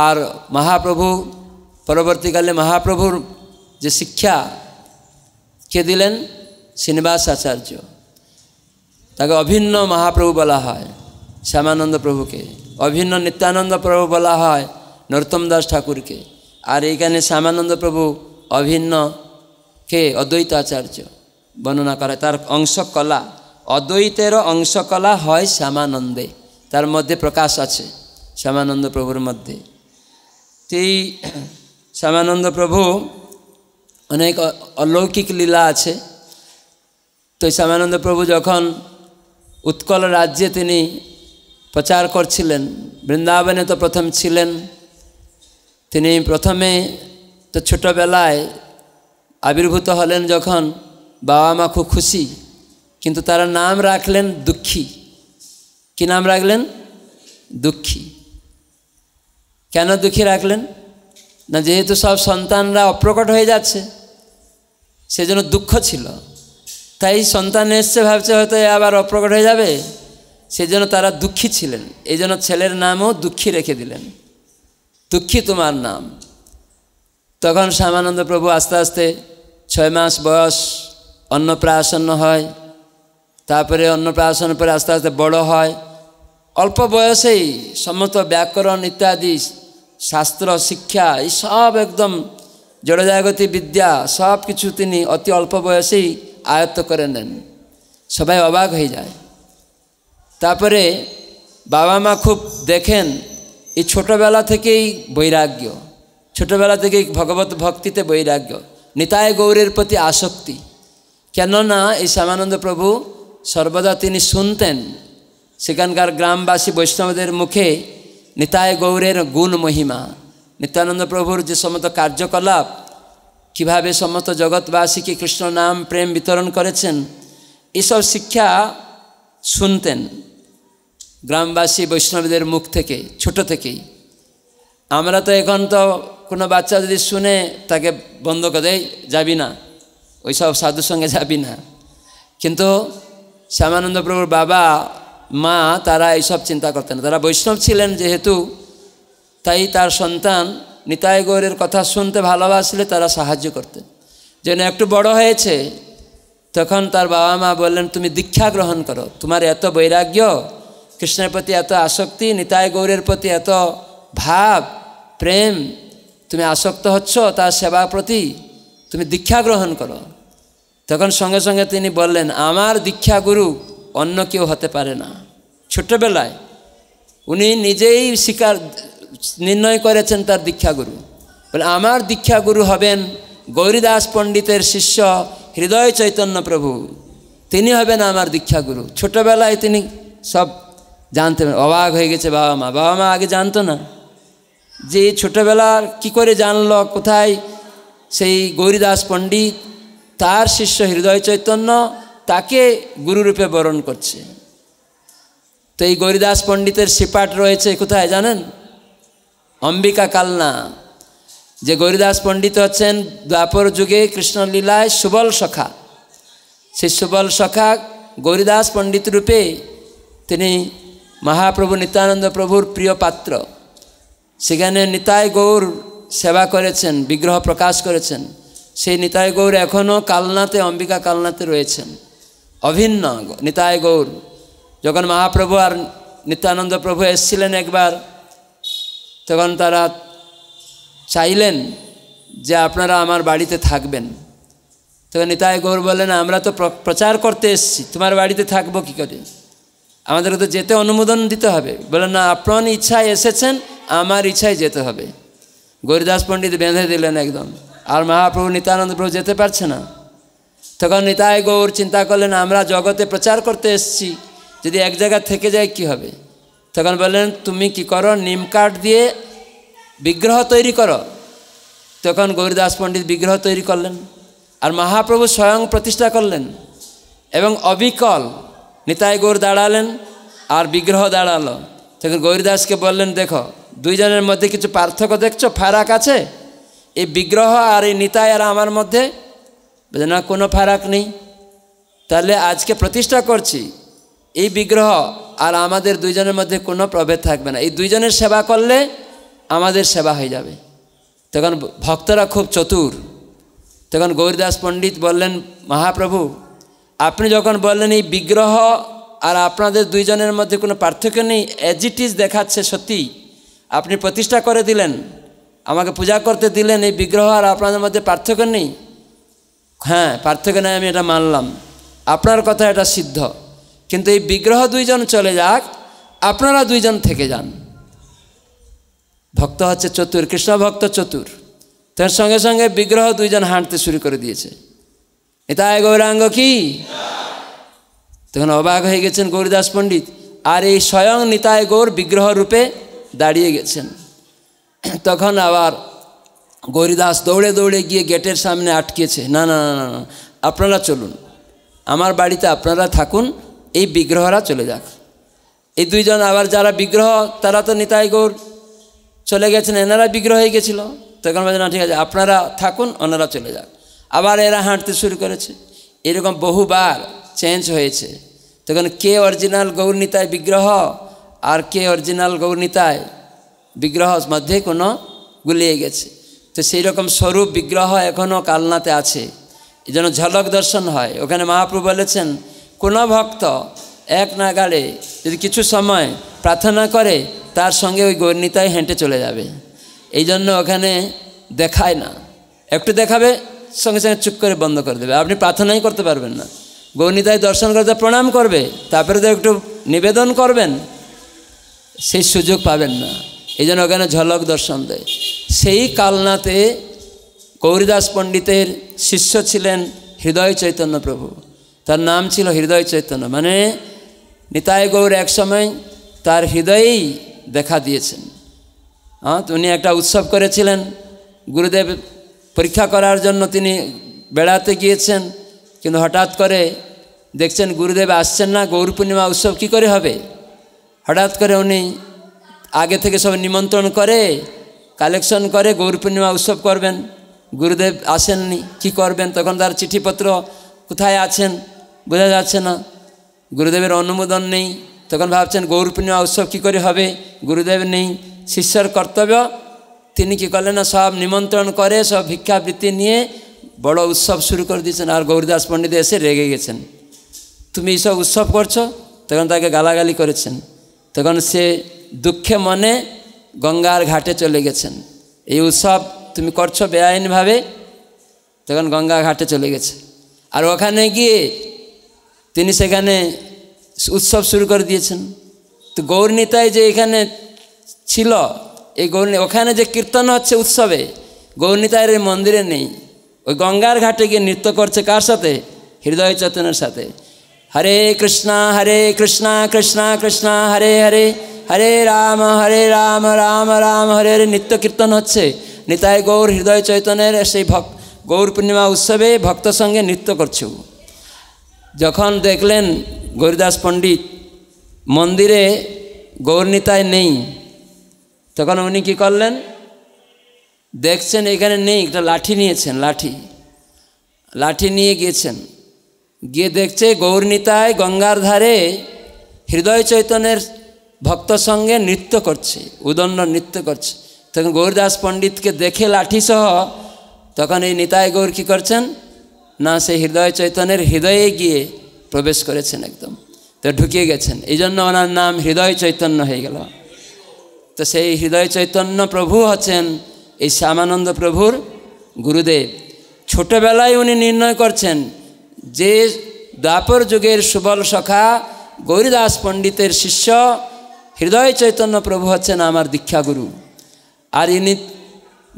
আর মহাপ্রভু পরবর্তীকালে মহাপ্রভুর যে শিক্ষা কে দিলেন শ্রীনিবাস আচার্য, তাকে অভিন্ন মহাপ্রভু বলা হয়। শ্যামানন্দ প্রভুকে অভিন্ন নিত্যানন্দ প্রভু বলা হয়, নরোত্তম দাস ঠাকুরকে। আর এইখানে শ্যামানন্দ প্রভু অভিন্ন কে অদ্বৈত আচার্য বর্ণনা করে, তার অংশকলা। অদ্বৈতেরও অংশকলা হয় শ্যামানন্দে, তার মধ্যে প্রকাশ আছে শ্যামানন্দ প্রভুর মধ্যে। এই শ্যামানন্দ প্রভু অনেক অলৌকিক লীলা আছে। তো শ্যামানন্দ প্রভু যখন উৎকল রাজ্যে তিনি প্রচার করছিলেন, বৃন্দাবনে তো প্রথম ছিলেন। তিনি প্রথমে তো ছোটোবেলায় আবির্ভূত হলেন, যখন বাবা মা খুব খুশি, কিন্তু তারা নাম রাখলেন দুঃখী। কী নাম রাখলেন? দুঃখী। কেন দুঃখী রাখলেন? না, যেহেতু সব সন্তানরা অপ্রকট হয়ে যাচ্ছে সেজন্য দুঃখ ছিল। তাই সন্তান এসছে ভাবছে হয়তো আবার অপ্রকট হয়ে যাবে, সেজন্য তারা দুঃখী ছিলেন। এই জন্য ছেলের নামও দুঃখী রেখে দিলেন, দুঃখী তোমার নাম। তখন শ্যামানন্দ প্রভু আস্তে আস্তে 6 মাস বয়স অন্নপ্রাশন হয়, তারপরে অন্নপ্রাশন পরে আস্তে আস্তে বড় হয়। অল্প বয়সেই সমস্ত ব্যাকরণ ইত্যাদি শাস্ত্র শিক্ষা এই সব একদম জড়জাগতিক বিদ্যা সব কিছু তিনি অতি অল্প বয়সেই আয়ত্ত করে নেন। সবাই অবাক হয়ে যায়। তারপরে বাবা মা খুব দেখেন এই ছোটোবেলা থেকেই বৈরাগ্য, ছোটোবেলা থেকেই ভগবত ভক্তিতে বৈরাগ্য, নিতাই গৌরের প্রতি আসক্তি। কেননা এই শ্যামানন্দ প্রভু সর্বদা তিনি শুনতেন সেখানকার গ্রামবাসী বৈষ্ণবদের মুখে নিতায় গৌরের গুণ মহিমা, নিত্যানন্দ প্রভুর যে সমস্ত কার্যকলাপ, কীভাবে সমস্ত জগৎবাসীকে কৃষ্ণ নাম প্রেম বিতরণ করেছেন, এসব শিক্ষা শুনতেন গ্রামবাসী বৈষ্ণবদের মুখ থেকে ছোট থেকেই। আমরা তো এখন তো কোনো বাচ্চা যদি শুনে তাকে বন্ধ করে দেয়, যাবি না ওইসব সাধুর সঙ্গে যাবি না। কিন্তু শ্যামানন্দ প্রভুর বাবা মা তারা এইসব চিন্তা করতেন। তারা বৈষ্ণব ছিলেন যেহেতু, তাই তার সন্তান নিতাই গৌরের কথা শুনতে ভালোবাসলে তারা সাহায্য করতেন। যেন একটু বড় হয়েছে তখন তার বাবা মা বললেন, তুমি দীক্ষা গ্রহণ করো, তোমার এত বৈরাগ্য, কৃষ্ণের প্রতি এত আসক্তি, নিতাই গৌরের প্রতি এত ভাব প্রেম, তুমি আসক্ত হচ্ছ তার সেবা প্রতি, তুমি দীক্ষা গ্রহণ করো। তখন সঙ্গে সঙ্গে তিনি বললেন, আমার দীক্ষা গুরু অন্য কেউ হতে পারে না। ছোট্টবেলায় উনি নিজেই স্বীকার নির্ণয় করেছেন তার দীক্ষাগুরু। বলে আমার দীক্ষাগুরু হবেন গৌরিদাস পণ্ডিতের শিষ্য হৃদয় চৈতন্য প্রভু, তিনি হবেন আমার দীক্ষাগুরু। ছোটবেলায় তিনি সব জানতেন। অবাক হয়ে গেছে বাবা মা। বাবা মা আগে জানতো না যে ছোটবেলার কি করে জানলো কোথায় সেই গৌরিদাস পণ্ডিত, তার শিষ্য হৃদয় চৈতন্য তাকে গুরুরূপে বরণ করছে। তো এই গৌরিদাস পণ্ডিতের সিপাট রয়েছে কোথায় জানেন? অম্বিকা কালনা। যে গৌরিদাস পণ্ডিত হচ্ছেন দ্বাপর যুগে কৃষ্ণলীলায় সুবল সখা, সেই সুবল সখা গৌরিদাস পণ্ডিত রূপে তিনি মহাপ্রভু নিত্যানন্দ প্রভুর প্রিয় পাত্র। সেখানে নিতাই গৌর সেবা করেছেন, বিগ্রহ প্রকাশ করেছেন। সেই নিতাই গৌর এখনও কালনাতে, অম্বিকা কালনাতে রয়েছেন, অভিন্ন নিতাই গৌর। যখন মহাপ্রভু আর নিত্যানন্দ প্রভু এসেছিলেন একবার, তখন তারা চাইলেন যে আপনারা আমার বাড়িতে থাকবেন। তখন নিতাই গৌর বললেন, আমরা তো প্রচার করতে এসেছি, তোমার বাড়িতে থাকবো কী করে? আমাদেরকে তো যেতে অনুমোদন দিতে হবে। বললেন, না, আপনার ইচ্ছায় এসেছেন, আমার ইচ্ছায় যেতে হবে। গৌরিদাস পণ্ডিত বেঁধে দিলেন একদম, আর মহাপ্রভু নিত্যানন্দ প্রভু যেতে পারছে না। তখন নিতাই গৌর চিন্তা করলেন, আমরা জগতে প্রচার করতে এসেছি, যদি এক জায়গা থেকে যায় কি হবে? তখন বললেন, তুমি কি করো, নিম কাঠ দিয়ে বিগ্রহ তৈরি করো। তখন গৌরিদাস পণ্ডিত বিগ্রহ তৈরি করলেন, আর মহাপ্রভু স্বয়ং প্রতিষ্ঠা করলেন, এবং অবিকল নিতাই গৌর দাঁড়ালেন আর বিগ্রহ দাঁড়ালো। তখন গৌরিদাসকে বললেন, দেখো দুইজনের মধ্যে কিছু পার্থক্য দেখছো, ফারাক আছে এই বিগ্রহ আর এই নিতাই আর আমার মধ্যে? বলে, না, কোনো ফারাক নেই। তাহলে আজকে প্রতিষ্ঠা করছি এই বিগ্রহ, আর আমাদের দুইজনের মধ্যে কোনো প্রভেদ থাকবে না। এই দুইজনের সেবা করলে আমাদের সেবা হয়ে যাবে। তখন ভক্তরা খুব চতুর। তখন গৌরিদাস পণ্ডিত বললেন, মহাপ্রভু আপনি যখন বললেন এই বিগ্রহ আর আপনাদের দুইজনের মধ্যে কোনো পার্থক্য নেই, অ্যাজ ইট ইজ দেখাচ্ছে সত্যি, আপনি প্রতিষ্ঠা করে দিলেন, আমাকে পূজা করতে দিলেন, এই বিগ্রহ আর আপনাদের মধ্যে পার্থক্য নেই। হ্যাঁ, পার্থক্য নেই, আমি এটা মানলাম, আপনার কথা এটা সিদ্ধ, কিন্তু এই বিগ্রহ দুইজন চলে যাক, আপনারা দুইজন থেকে যান। ভক্ত হচ্ছে চতুর, কৃষ্ণ ভক্ত চতুর। তার সঙ্গে সঙ্গে বিগ্রহ দুইজন হাঁটতে শুরু করে দিয়েছে, নিতাই গৌরাঙ্গ কি। তখন অবাক হয়ে গেছেন গৌরিদাস পণ্ডিত, আর এই স্বয়ং নিতাই গৌর বিগ্রহ রূপে দাঁড়িয়ে গেছেন। তখন আবার গৌরিদাস দৌড়ে দৌড়ে গিয়ে গেটের সামনে আটকেছে, না না না না, আপনারা চলুন, আমার বাড়িতে আপনারা থাকুন, এই বিগ্রহরা চলে যাক। এই দুইজন আবার যারা বিগ্রহ তারা তো নিতাই গৌর চলে গেছেন, এনারা বিগ্রহ হয়ে গেছিল। তখন বলছে, না ঠিক আছে, আপনারা থাকুন, ওনারা চলে যাক। আবার এরা হাঁটতে শুরু করেছে। এরকম বহুবার চেঞ্জ হয়েছে। তখন কে অরিজিনাল গৌর নিতাই বিগ্রহ আর কে অরিজিনাল গৌর নিতাই বিগ্রহ, মধ্যে কোনো গুলিয়ে গেছে। তো সেই রকম স্বরূপ বিগ্রহ এখনও কালনাতে আছে, এই জন্য ঝলক দর্শন হয়। ওখানে মহাপ্রভু বলেছেন, কোনো ভক্ত এক নাগাড়ে যদি কিছু সময় প্রার্থনা করে, তার সঙ্গে ওই গৌর নিতাই হেঁটে চলে যাবে। এই জন্য ওখানে দেখায় না, একটু দেখাবে সঙ্গে সঙ্গে চুপ করে বন্ধ করে দেবে, আপনি প্রার্থনাই করতে পারবেন না। গৌর নিতাই দর্শন করতে প্রণাম করবে, তারপরে তো একটু নিবেদন করবেন, সেই সুযোগ পাবেন না। এই জন্য ওখানে ঝলক দর্শন দেয়। সেই কালনাতে গৌরিদাস পণ্ডিতের শিষ্য ছিলেন হৃদয় চৈতন্য প্রভু, তার নাম ছিল হৃদয় চৈতন্য, মানে নিতাই গৌর একসময় তার হৃদয়েই দেখা দিয়েছেন। হ্যাঁ, উনি একটা উৎসব করেছিলেন, গুরুদেব পরীক্ষা করার জন্য তিনি বেড়াতে গিয়েছেন, কিন্তু হঠাৎ করে দেখছেন গুরুদেব আসছেন না, গৌর পূর্ণিমা উৎসব কী করে হবে? হঠাৎ করে উনি আগে থেকে সব নিমন্ত্রণ করে কালেকশন করে গৌর পূর্ণিমা উৎসব করবেন, গুরুদেব আসেননি, কি করবেন? তখন তার চিঠিপত্র কোথায় আছেন বোঝা যাচ্ছে না, গুরুদেবের অনুমোদন নেই। তখন ভাবছেন গৌর পূর্ণিমা উৎসব কী করে হবে, গুরুদেব নেই। শিষ্যর কর্তব্য, তিনি কী করলেন না, সব নিমন্ত্রণ করে সব ভিক্ষাবৃত্তি নিয়ে বড় উৎসব শুরু করে দিয়েছেন। আর গৌরিদাস পণ্ডিত এসে রেগে গেছেন, তুমি এইসব উৎসব করছো। তখন তাকে গালাগালি করেছেন। তখন সে দুঃখে মনে গঙ্গার ঘাটে চলে গেছেন, এই উৎসব তুমি করছো বেআইনভাবে। তখন গঙ্গা ঘাটে চলে গেছে, আর ওখানে গিয়ে তিনি সেখানে উৎসব শুরু করে দিয়েছেন। তো গৌর নিতাই যে এখানে ছিল, এই গৌর ওখানে যে কীর্তন হচ্ছে উৎসবে, গৌর নিতাইয়ের এই মন্দিরে নেই, ওই গঙ্গার ঘাটে গিয়ে নৃত্য করছে কার সাথে? হৃদয় চৈতন্যের সাথে। হরে কৃষ্ণা কৃষ্ণা কৃষ্ণা হরে হরে, হরে রাম রাম রাম হরে হরে, নিত্য কীর্তন হচ্ছে। নিতাই গৌর হৃদয় চৈতন্যের সেই গৌর পূর্ণিমা উৎসবে ভক্ত সঙ্গে নৃত্য করছু। যখন দেখলেন গৌরিদাস পণ্ডিত মন্দিরে গৌরনিতায় নেই, তখন উনি কী করলেন, দেখছেন এখানে নেই, একটা লাঠি নিয়েছেন, লাঠি নিয়ে গিয়েছেন, গিয়ে দেখছে গৌরনিতায় গঙ্গার ধারে হৃদয় চৈতন্যের ভক্ত সঙ্গে নৃত্য করছে, উদণ্ড নৃত্য করছে। তখন গৌরদাস পণ্ডিতকে দেখে লাঠিসহ তখন এই নিতাই গৌর কী করছেন না, সেই হৃদয় চৈতন্যের হৃদয়ে গিয়ে প্রবেশ করেছেন, একদম তো ঢুকিয়ে গেছেন, এই জন্য ওনার নাম হৃদয় চৈতন্য হয়ে গেল। তো সেই হৃদয় চৈতন্য প্রভু হচ্ছেন এই শ্যামানন্দ প্রভুর গুরুদেব। ছোটোবেলায় উনি নির্ণয় করছেন যে দ্বাপর যুগের সুবল সখা গৌরদাস পণ্ডিতের শিষ্য হৃদয় চৈতন্য প্রভু হচ্ছেন আমার দীক্ষাগুরু। আর ইনি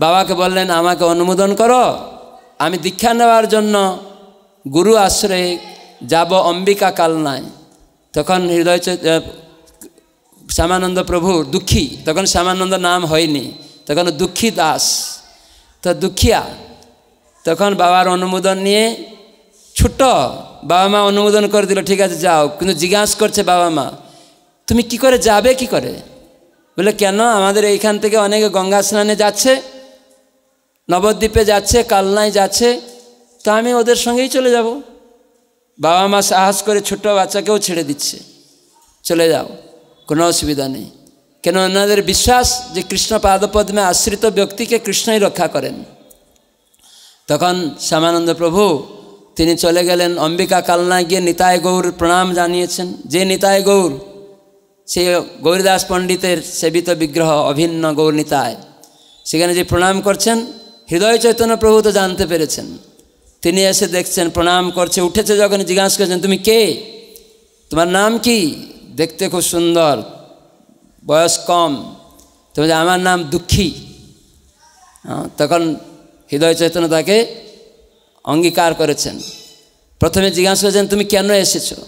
বাবাকে বললেন আমাকে অনুমোদন করো, আমি দীক্ষা নেওয়ার জন্য গুরু আশ্রয়ে যাব অম্বিকা কালনায়। তখন হৃদয় শ্যামানন্দ প্রভু দুঃখী, তখন শ্যামানন্দ নাম হয়নি, তখন দুঃখী দাস, তো দুঃখিয়া। তখন বাবার অনুমোদন নিয়ে ছোট, বাবা মা অনুমোদন করে দিল ঠিক আছে যাও, কিন্তু জিজ্ঞাসা করছে বাবা মা তুমি কি করে যাবে, কি করে বলে কেন, আমাদের এইখান থেকে অনেকে গঙ্গা স্নানে যাচ্ছে, নবদ্বীপে যাচ্ছে, কালনায় যাচ্ছে, তো আমি ওদের সঙ্গেই চলে যাব। বাবা মা সাহস করে ছোট বাচ্চাকেও ছেড়ে দিচ্ছে, চলে যাও কোনো অসুবিধা নেই, কেন ওনাদের বিশ্বাস যে কৃষ্ণ পাদপদ্মে আশ্রিত ব্যক্তিকে কৃষ্ণই রক্ষা করেন। তখন শ্যামানন্দ প্রভু তিনি চলে গেলেন অম্বিকা কালনায়, গিয়ে নিতাই গৌর প্রণাম জানিয়েছেন। যে নিতাই গৌর সে গৌরদাস পণ্ডিতের সেবিত বিগ্রহ অভিন্ন গৌরনিতায়, সেখানে যে প্রণাম করছেন হৃদয় চৈতন্য প্রভু তো জানতে পেরেছেন, তিনি এসে দেখছেন প্রণাম করছে, উঠেছে যখন জিজ্ঞাসা করছেন তুমি কে, তোমার নাম কি, দেখতে খুব সুন্দর, বয়স কম, তুমি আমার নাম দুঃখী। তখন হৃদয় চৈতন্য তাকে অঙ্গীকার করেছেন। প্রথমে জিজ্ঞাসা করেছেন তুমি কেন এসেছো,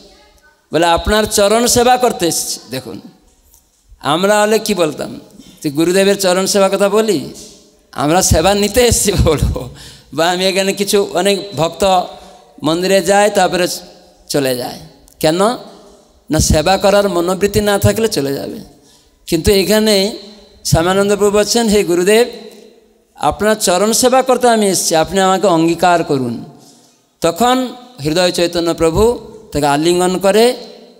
বলে আপনার চরণ সেবা করতে এসেছি। দেখুন আমরা হলে কি বলতাম, তুই গুরুদেবের চরণ সেবা কথা বলি, আমরা সেবা নিতে এসেছি বলবো, বা আমি এখানে কিছু অনেক ভক্ত মন্দিরে যায় তারপরে চলে যায়, কেন না সেবা করার মনোবৃত্তি না থাকলে চলে যাবে। কিন্তু এখানে শ্যামানন্দ প্রভু বলছেন হে গুরুদেব আপনার চরণ সেবা করতে আমি এসেছি, আপনি আমাকে অঙ্গীকার করুন। তখন হৃদয় চৈতন্য প্রভু তাকে আলিঙ্গন করে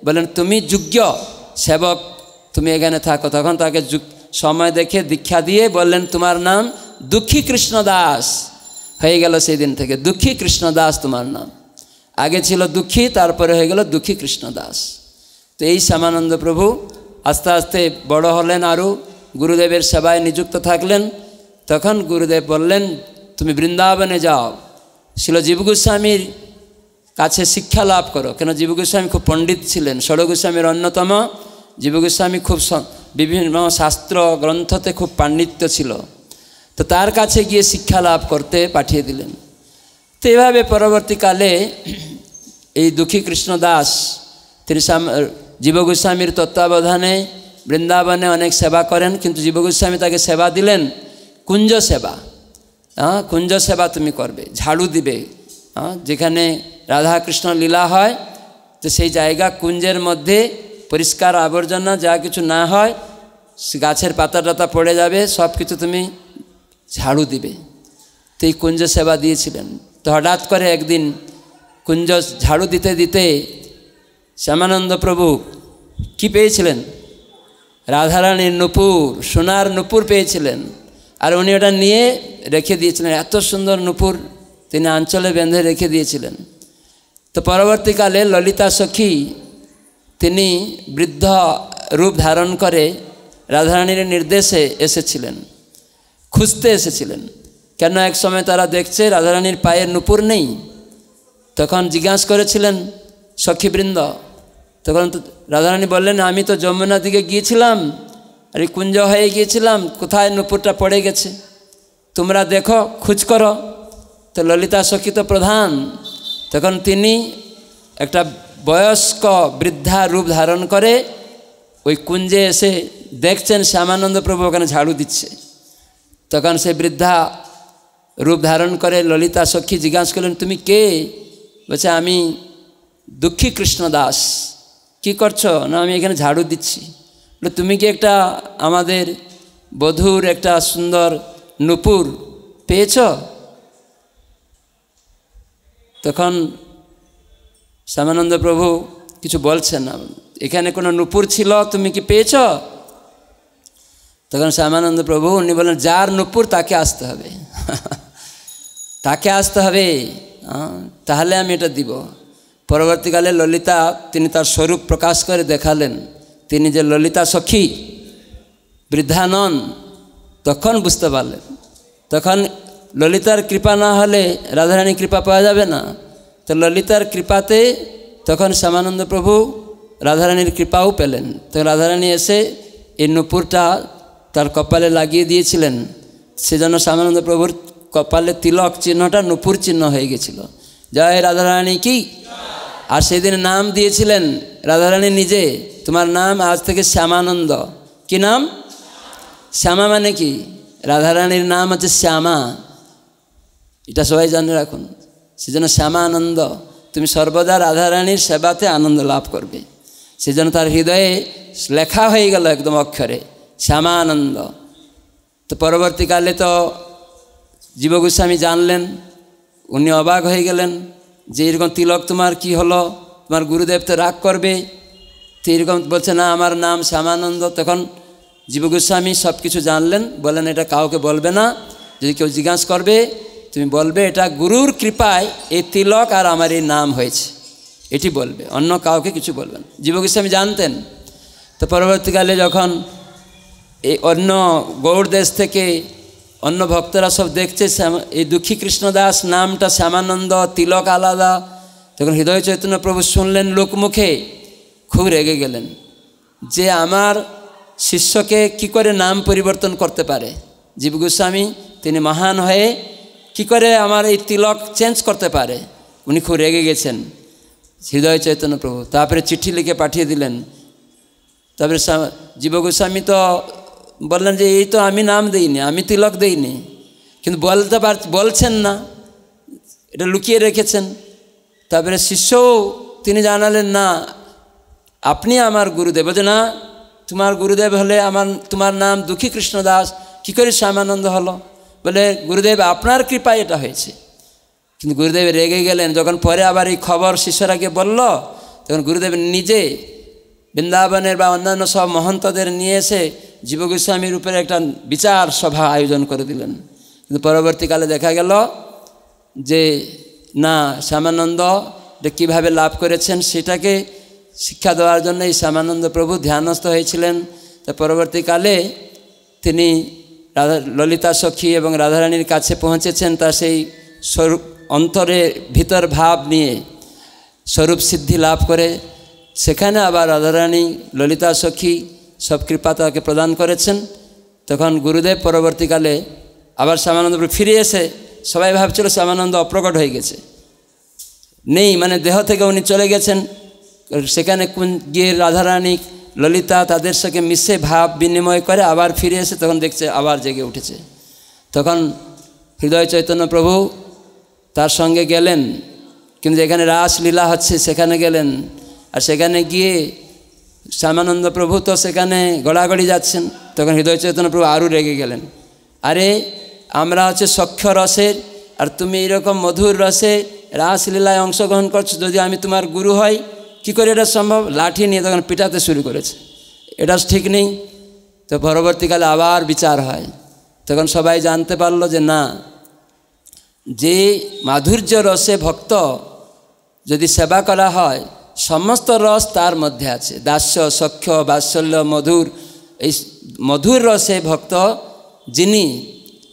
বলেন তুমি যোগ্য সেবক, তুমি এখানে থাকো। তখন তাকে সময় দেখে দীক্ষা দিয়ে বললেন তোমার নাম দুঃখী কৃষ্ণ দাস হয়ে গেল। সেই দিন থেকে দুঃখী কৃষ্ণ দাস তোমার নাম, আগে ছিল দুঃখী তারপরে হয়ে গেল দুঃখী কৃষ্ণ দাস। তো এই শ্যামানন্দ প্রভু আস্তে আস্তে বড় হলেন, আরও গুরুদেবের সেবায় নিযুক্ত থাকলেন। তখন গুরুদেব বললেন তুমি বৃন্দাবনে যাও, ছিল জীব গোস্বামীর কাছে শিক্ষা লাভ করো, কেন জীব গোস্বামী খুব পণ্ডিত ছিলেন, ষড় গোস্বামীর অন্যতম। জীব গোস্বামী খুব বিভিন্ন শাস্ত্র গ্রন্থতে খুব পাণ্ডিত্য ছিল, তো তার কাছে গিয়ে শিক্ষা লাভ করতে পাঠিয়ে দিলেন। তো এভাবে পরবর্তীকালে এই দুঃখী কৃষ্ণ দাস তিনি জীব গোস্বামীর তত্ত্বাবধানে বৃন্দাবনে অনেক সেবা করেন, কিন্তু জীব গোস্বামী তাকে সেবা দিলেন কুঞ্জ সেবা। কুঞ্জ সেবা তুমি করবে, ঝাড়ু দিবে, যেখানে রাধাকৃষ্ণ লীলা হয় তো সেই জায়গা কুঞ্জের মধ্যে পরিষ্কার আবর্জনা যা কিছু না হয়, গাছের পাতা টাতা পড়ে যাবে, সব কিছু তুমি ঝাড়ু দিবে। তো এই কুঞ্জ সেবা দিয়েছিলেন। তো হঠাৎ করে একদিন কুঞ্জ ঝাড়ু দিতে দিতে শ্যামানন্দ প্রভু কি পেয়েছিলেন, রাধারানীর নূপুর, সোনার নূপুর পেয়েছিলেন। আর উনি ওটা নিয়ে রেখে দিয়েছিলেন, এত সুন্দর নূপুর তিনি আঁচলে বেঁধে রেখে দিয়েছিলেন। তো পরবর্তীকালে ললিতা সখী তিনি বৃদ্ধ রূপ ধারণ করে রাধারানীর নির্দেশে এসেছিলেন, খুঁজতে এসেছিলেন, কেন এক সময় তারা দেখছে রাধারানীর পায়ের নূপুর নেই। তখন জিজ্ঞাসা করেছিলেন সখীবৃন্দ, তখন রাধারানী বললেন আমি তো যমুনা দিকে গিয়েছিলাম, আরে কুঞ্জ হয়ে গিয়েছিলাম, কোথায় নূপুরটা পড়ে গেছে, তোমরা দেখো খোঁজ করো। তো ললিতা সখী তো প্রধান, তখন তিনি একটা বয়স্ক বৃদ্ধা রূপ ধারণ করে ওই কুঞ্জে এসে দেখছেন শ্যামানন্দ প্রভু ওখানে ঝাড়ু দিচ্ছে। তখন সে বৃদ্ধা রূপ ধারণ করে ললিতা সখী জিজ্ঞাসা করলেন, তুমি কে? বলছে, আমি দুঃখী কৃষ্ণ দাস। কী করছো? না, আমি এখানে ঝাড়ু দিচ্ছি। তুমি কি একটা আমাদের বধূর একটা সুন্দর নূপুর পেয়েছ? তখন শ্যামানন্দ প্রভু কিছু বলছেন না, এখানে কোনো নূপুর ছিল, তুমি কি পেয়েছ? তখন শ্যামানন্দ প্রভু উনি বলেন, যার নূপুর তাকে আসতে হবে, তাকে আসতে হবে, তাহলে আমি এটা দিব। পরবর্তীকালে ললিতা তিনি তার স্বরূপ প্রকাশ করে দেখালেন, তিনি যে ললিতা সখী বৃদ্ধানন, তখন বুঝতে পারলেন। তখন ললিতার কৃপা না হলে রাধারানী কৃপা পাওয়া যাবে না, তো ললিতার কৃপাতে তখন শ্যামানন্দ প্রভু রাধারানীর কৃপাও পেলেন। তো রাধারানী এসে এই নূপুরটা তার কপালে লাগিয়ে দিয়েছিলেন, সেজন্য শ্যামানন্দ প্রভুর কপালে তিলক চিহ্নটা নূপুর চিহ্ন হয়ে গেছিল। জয় রাধারানী কি! আর সেদিন নাম দিয়েছিলেন রাধারানী নিজে, তোমার নাম আজ থেকে শ্যামানন্দ। কি নাম? শ্যামা মানে কি? রাধারানীর নাম আছে শ্যামা, এটা সবাই জানে রাখুন। সেজন্য শ্যামানন্দ, তুমি সর্বদা রাধারানীর সেবাতে আনন্দ লাভ করবে। সেজন্য তার হৃদয়ে লেখা হয়ে গেল একদম অক্ষরে শ্যামানন্দ। তো পরবর্তীকালে তো জীব গোস্বামী জানলেন, উনি অবাক হয়ে গেলেন যে এরকম তিলক তোমার কি হলো, তোমার গুরুদেব তো রাগ করবে। তো এরকম বলছে, না আমার নাম শ্যামানন্দ। তখন জীব গোস্বামী সব কিছু জানলেন, বলেন এটা কাউকে বলবে না, যদি কেউ জিজ্ঞাসা করবে তুমি বলবে এটা গুরুর কৃপায় এই তিলক আর আমার এই নাম হয়েছে, এটি বলবে, অন্য কাউকে কিছু বলবেন। জীব গোস্বামী জানতেন। তো পরবর্তীকালে যখন এই অন্য গৌড় দেশ থেকে অন্য ভক্তরা সব দেখছে এই দুঃখী কৃষ্ণ দাস নামটা শ্যামানন্দ, তিলক আলাদা, তখন হৃদয় চৈতন্য প্রভু শুনলেন লোকমুখে, খুব রেগে গেলেন যে আমার শিষ্যকে কি করে নাম পরিবর্তন করতে পারে। জীব গোস্বামী তিনি মহান হয়ে কি করে আমার এই তিলক চেঞ্জ করতে পারে, উনি খুব রেগে গেছেন হৃদয় চৈতন্য প্রভু। তারপরে চিঠি লিখে পাঠিয়ে দিলেন। তারপরে জীব গোস্বামী তো বললেন যে এই তো আমি নাম দিইনি, আমি তিলক দিইনি, কিন্তু বলছেন না, এটা লুকিয়ে রেখেছেন। তারপরে শিষ্যও তিনি জানালেন, না আপনি আমার গুরুদেব। বলছে, না তোমার গুরুদেব হলে তোমার নাম দুঃখী কৃষ্ণ দাস কী করে শ্যামানন্দ হলো? বলে গুরুদেব আপনার কৃপায় এটা হয়েছে। কিন্তু গুরুদেব রেগে গেলেন। যখন পরে আবার এই খবর শিষ্যরা গিয়ে বলল, তখন গুরুদেব নিজে বৃন্দাবনের বা অন্যান্য সব মহন্তদের নিয়ে এসে জীব গোস্বামীর উপরে একটা বিচার সভা আয়োজন করে দিলেন। কিন্তু পরবর্তীকালে দেখা গেল যে না, শ্যামানন্দ এটা কীভাবে লাভ করেছেন সেটাকে শিক্ষা দেওয়ার জন্য এই শ্যামানন্দ প্রভু ধ্যানস্থ হয়েছিলেন। তা পরবর্তীকালে তিনি ললিতা সখী এবং রাধারানীর কাছে পৌঁছেছেন তার সেই স্বরূপ অন্তরে ভিতর ভাব নিয়ে, স্বরূপ সিদ্ধি লাভ করে। সেখানে আবার রাধারানী ললিতা সখী সব কৃপা তাকে প্রদান করেছেন। তখন গুরুদেব পরবর্তীকালে আবার শ্যামানন্দ ফিরে এসে, সবাই ভাবছিল শ্যামানন্দ অপ্রকট হয়ে গেছে, নেই মানে দেহ থেকে উনি চলে গেছেন। সেখানে গিয়ে রাধারানী ললিতা তাদের সঙ্গে মিশে ভাব বিনিময় করে আবার ফিরে এসে তখন দেখছে আবার জেগে উঠেছে। তখন হৃদয় চৈতন্য প্রভু তার সঙ্গে গেলেন, কিন্তু যেখানে রাসলীলা হচ্ছে সেখানে গেলেন। আর সেখানে গিয়ে শ্যামানন্দ প্রভু তো সেখানে গড়াগড়ি যাচ্ছেন। তখন হৃদয় চৈতন্য প্রভু আরও রেগে গেলেন, আরে আমরা হচ্ছে সখ্য রসের, আর তুমি এরকম মধুর রসে রাসলীলায় অংশগ্রহণ করছো, যদি আমি তোমার গুরু হই কি করে এটা সম্ভব? লাঠি নিয়ে তখন পিটাতে শুরু করেছে, এটা ঠিক নেই। তো পরবর্তীকালে আবার বিচার হয়। তখন সবাই জানতে পারল যে না, যে মাধুর্য রসে ভক্ত যদি সেবা করা হয়, সমস্ত রস তার মধ্যে আছে, দাস্য সখ্য বাৎসল্য মধুর, এই মধুর রসে ভক্ত যিনি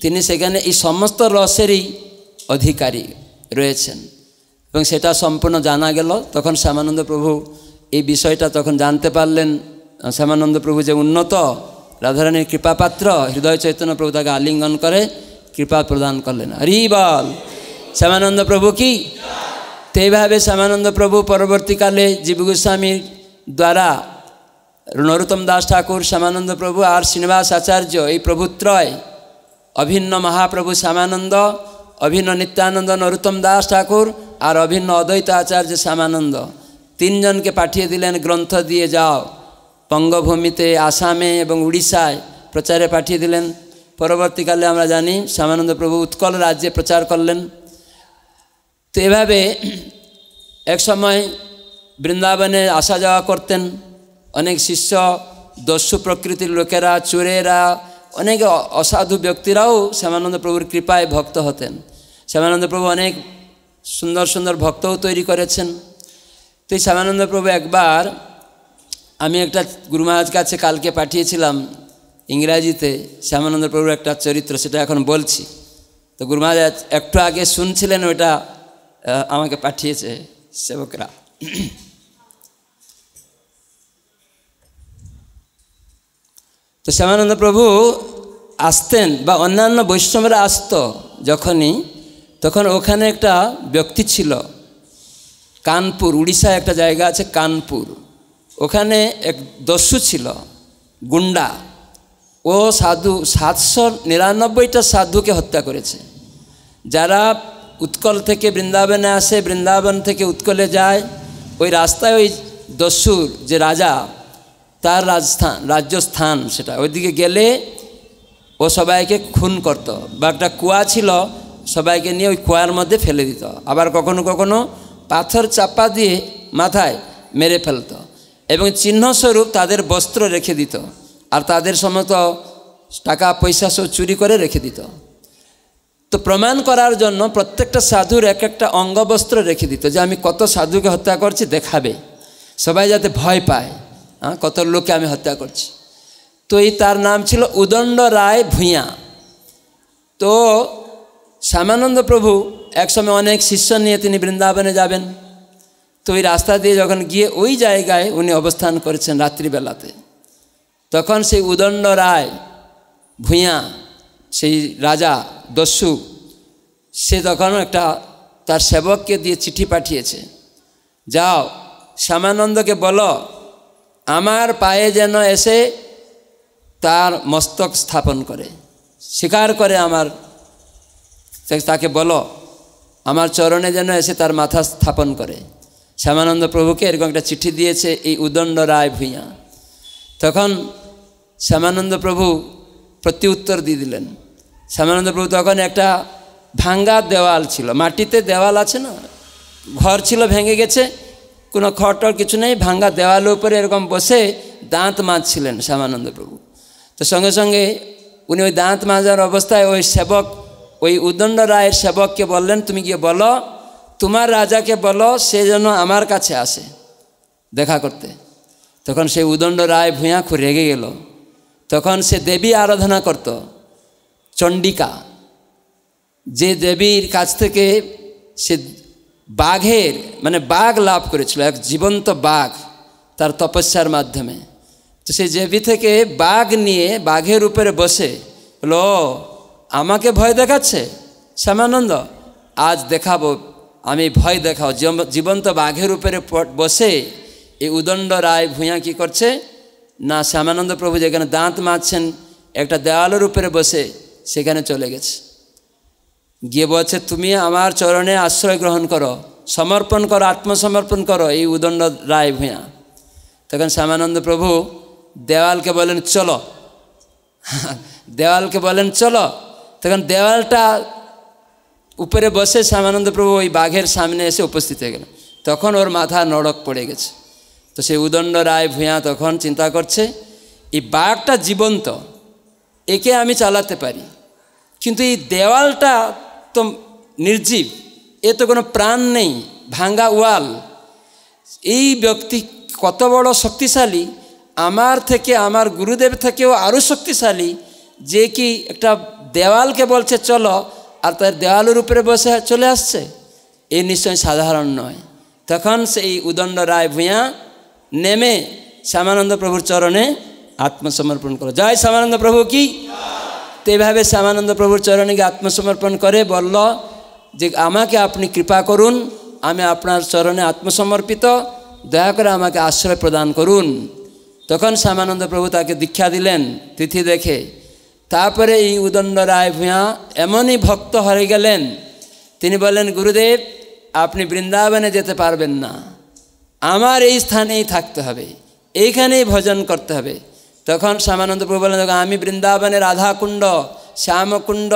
তিনি সেখানে এই সমস্ত রসেরই অধিকারী রয়েছেন, এবং সেটা সম্পূর্ণ জানা গেল। তখন শ্যামানন্দ প্রভু এই বিষয়টা তখন জানতে পারলেন, শ্যামানন্দ প্রভু যে উন্নত রাধারানীর কৃপাপাত্র, হৃদয় চৈতন্য প্রভু তাকে আলিঙ্গন করে কৃপা প্রদান করলেন। হরি বল শ্যামানন্দ প্রভু কি! তো এইভাবে শ্যামানন্দ প্রভু পরবর্তীকালে জীব গোস্বামীর দ্বারা নরোত্তম দাস ঠাকুর, শ্যামানন্দ প্রভু আর শ্রীনিবাস আচার্য, এই প্রভুত্রয় অভিন্ন মহাপ্রভু শ্যামানন্দ অভিন্ন নিত্যানন্দ নরোত্তম দাস ঠাকুর আর অভিন্ন অদ্বৈত আচার্য শ্যামানন্দ, তিনজনকে পাঠিয়ে দিলেন গ্রন্থ দিয়ে যাও। বঙ্গভূমিতে, আসামে এবং উড়িষ্যায় প্রচারে পাঠিয়ে দিলেন। পরবর্তীকালে আমরা জানি শ্যামানন্দ প্রভু উৎকল রাজ্যে প্রচার করলেন। তো এভাবে এক সময় বৃন্দাবনে আসা যাওয়া করতেন। অনেক শিষ্য দস্যু প্রকৃতির লোকেরা, চোরেরা, অনেক অসাধু ব্যক্তিরাও শ্যামানন্দ প্রভুর কৃপায় ভক্ত হতেন। শ্যামানন্দ প্রভু অনেক সুন্দর সুন্দর ভক্তও তৈরি করেছেন। তো শ্যামানন্দ প্রভু একবার, আমি একটা গুরু মহারাজ কাছে কালকে পাঠিয়েছিলাম ইংরাজিতে শ্যামানন্দ প্রভুর একটা চরিত্র, সেটা এখন বলছি। তো গুরু মহারাজ একটু আগে শুনছিলেন, ওটা আমাকে পাঠিয়েছে সেবকরা। তো শ্যামানন্দ প্রভু আসতেন বা অন্যান্য বৈষ্ণবরা আসত যখনই, তখন ওখানে একটা ব্যক্তি ছিল কানপুর, উড়িষ্যায় একটা জায়গা আছে কানপুর, ওখানে এক দস্যু ছিল, গুন্ডা। ও সাধু 799টা সাধুকে হত্যা করেছে। যারা উৎকল থেকে বৃন্দাবনে আসে, বৃন্দাবন থেকে উৎকলে যায়, ওই রাস্তায় ওই দস্যুর যে রাজা, তার রাজ্যস্থান সেটা, ওইদিকে গেলে ও সবাইকে খুন করত। বা একটা কুয়া ছিল, সবাইকে নিয়ে ওই কুয়ার মধ্যে ফেলে দিত। আবার কখনো কখনো পাথর চাপা দিয়ে মাথায় মেরে ফেলত এবং চিহ্নস্বরূপ তাদের বস্ত্র রেখে দিত, আর তাদের সমস্ত টাকা পয়সা সব চুরি করে রেখে দিত। তো প্রমাণ করার জন্য প্রত্যেকটা সাধুর এক একটা অঙ্গবস্ত্র রেখে দিত, যে আমি কত সাধুকে হত্যা করছি দেখাবে, সবাই যাতে ভয় পায়, হ্যাঁ কত লোককে আমি হত্যা করছি। তো এই তার নাম ছিল উদণ্ড রায় ভূঁইয়া। তো শ্যামানন্দ প্রভু একসময় অনেক শিষ্য নিয়ে তিনি বৃন্দাবনে যাবেন। তো ওই রাস্তা দিয়ে যখন গিয়ে ওই জায়গায় উনি অবস্থান করেছেন রাত্রিবেলাতে, তখন সেই উদণ্ড রায় ভূঁইয়া, সেই রাজা দস্যু, সে তখন একটা তার সেবককে দিয়ে চিঠি পাঠিয়েছে, যাও শ্যামানন্দকে বলো আমার পায়ে যেন এসে তার মস্তক স্থাপন করে, স্বীকার করে আমার, তাকে বলো আমার চরণে যেন এসে তার মাথা স্থাপন করে। শ্যামানন্দ প্রভুকে এরকম একটা চিঠি দিয়েছে এই উদণ্ড রায় ভূঁইয়া। তখন শ্যামানন্দ প্রভু প্রত্যুত্তর দিয়ে দিলেন। শ্যামানন্দ প্রভু তখন একটা ভাঙ্গা দেওয়াল ছিল, মাটিতে দেওয়াল আছে না, ঘর ছিল ভেঙে গেছে, কোনো খড়টর কিছু নেই, ভাঙ্গা দেওয়ালের উপরে এরকম বসে দাঁত মাজছিলেন শ্যামানন্দ প্রভু। তো সঙ্গে সঙ্গে উনি ওই দাঁত মাজার অবস্থায় ওই সেবক, ওই উদণ্ড রায়ের সেবককে বললেন তুমি গিয়ে বলো তোমার রাজাকে বলো সে যেন আমার কাছে আসে দেখা করতে। তখন সেই উদণ্ড রায় ভূঁইয়া খুব রেগে গেল। তখন সে দেবী আরাধনা করত, চণ্ডিকা, যে দেবীর কাছ থেকে সে বাঘের মানে বাঘ লাভ করেছিল, এক জীবন্ত বাঘ তার তপস্যার মাধ্যমে। তো সেই দেবী থেকে বাঘ নিয়ে বাঘের উপরে বসে বলল আমাকে ভয় দেখাচ্ছে শ্যামানন্দ, আজ দেখাবো আমি ভয় দেখাও। জীবন্ত বাঘের উপরে বসে এই উদণ্ড রায় ভূঁইয়া কী করছে না, শ্যামানন্দ প্রভু যেখানে দাঁত মাজছেন একটা দেওয়ালের উপরে বসে সেখানে চলে গেছে, গিয়ে বলছে তুমি আমার চরণে আশ্রয় গ্রহণ করো, সমর্পণ করো, আত্মসমর্পণ করো এই উদণ্ড রায় ভূঁইয়া। তখন শ্যামানন্দ প্রভু দেওয়ালকে বলেন চলো, দেওয়ালকে বলেন চলো। তখন দেওয়ালটা উপরে বসে শ্যামানন্দ প্রভু ওই বাঘের সামনে এসে উপস্থিত হয়ে গেলেন। তখন ওর মাথা নড়ক পড়ে গেছে। তো সেই উদণ্ড রায় ভূঁইয়া তখন চিন্তা করছে এই বাঘটা জীবন্ত, একে আমি চালাতে পারি, কিন্তু এই দেওয়ালটা তো নির্জীব, এ তো কোনো প্রাণ নেই, ভাঙ্গা ওয়াল, এই ব্যক্তি কত বড় শক্তিশালী, আমার থেকে, আমার গুরুদেব থেকেও আরও শক্তিশালী, যে কি একটা দেওয়ালকে বলছে চলো আর তার দেওয়ালের উপরে বসে চলে আসছে, এ নিশ্চয় সাধারণ নয়। তখন সেই উদণ্ড রায় ভূঁইয়া নেমে শ্যামানন্দ প্রভুর চরণে আত্মসমর্পণ করো। জয় শ্যামানন্দ প্রভু কি। তো এইভাবে শ্যামানন্দ প্রভুর চরণে গিয়ে আত্মসমর্পণ করে বলল যে আমাকে আপনি কৃপা করুন, আমি আপনার চরণে আত্মসমর্পিত, দয়া করে আমাকে আশ্রয় প্রদান করুন। তখন শ্যামানন্দ প্রভু তাকে দীক্ষা দিলেন তিথি দেখে। তারপরে এই উদণ্ড রায় ভূঁইয়া এমনই ভক্ত হয়ে গেলেন। তিনি বললেন, গুরুদেব আপনি বৃন্দাবনে যেতে পারবেন না, আমার এই স্থানেই থাকতে হবে, এইখানেই ভজন করতে হবে। তখন শ্যামানন্দ প্রভু বললেন, আমি বৃন্দাবনে রাধা কুণ্ড, শ্যাম কুণ্ড,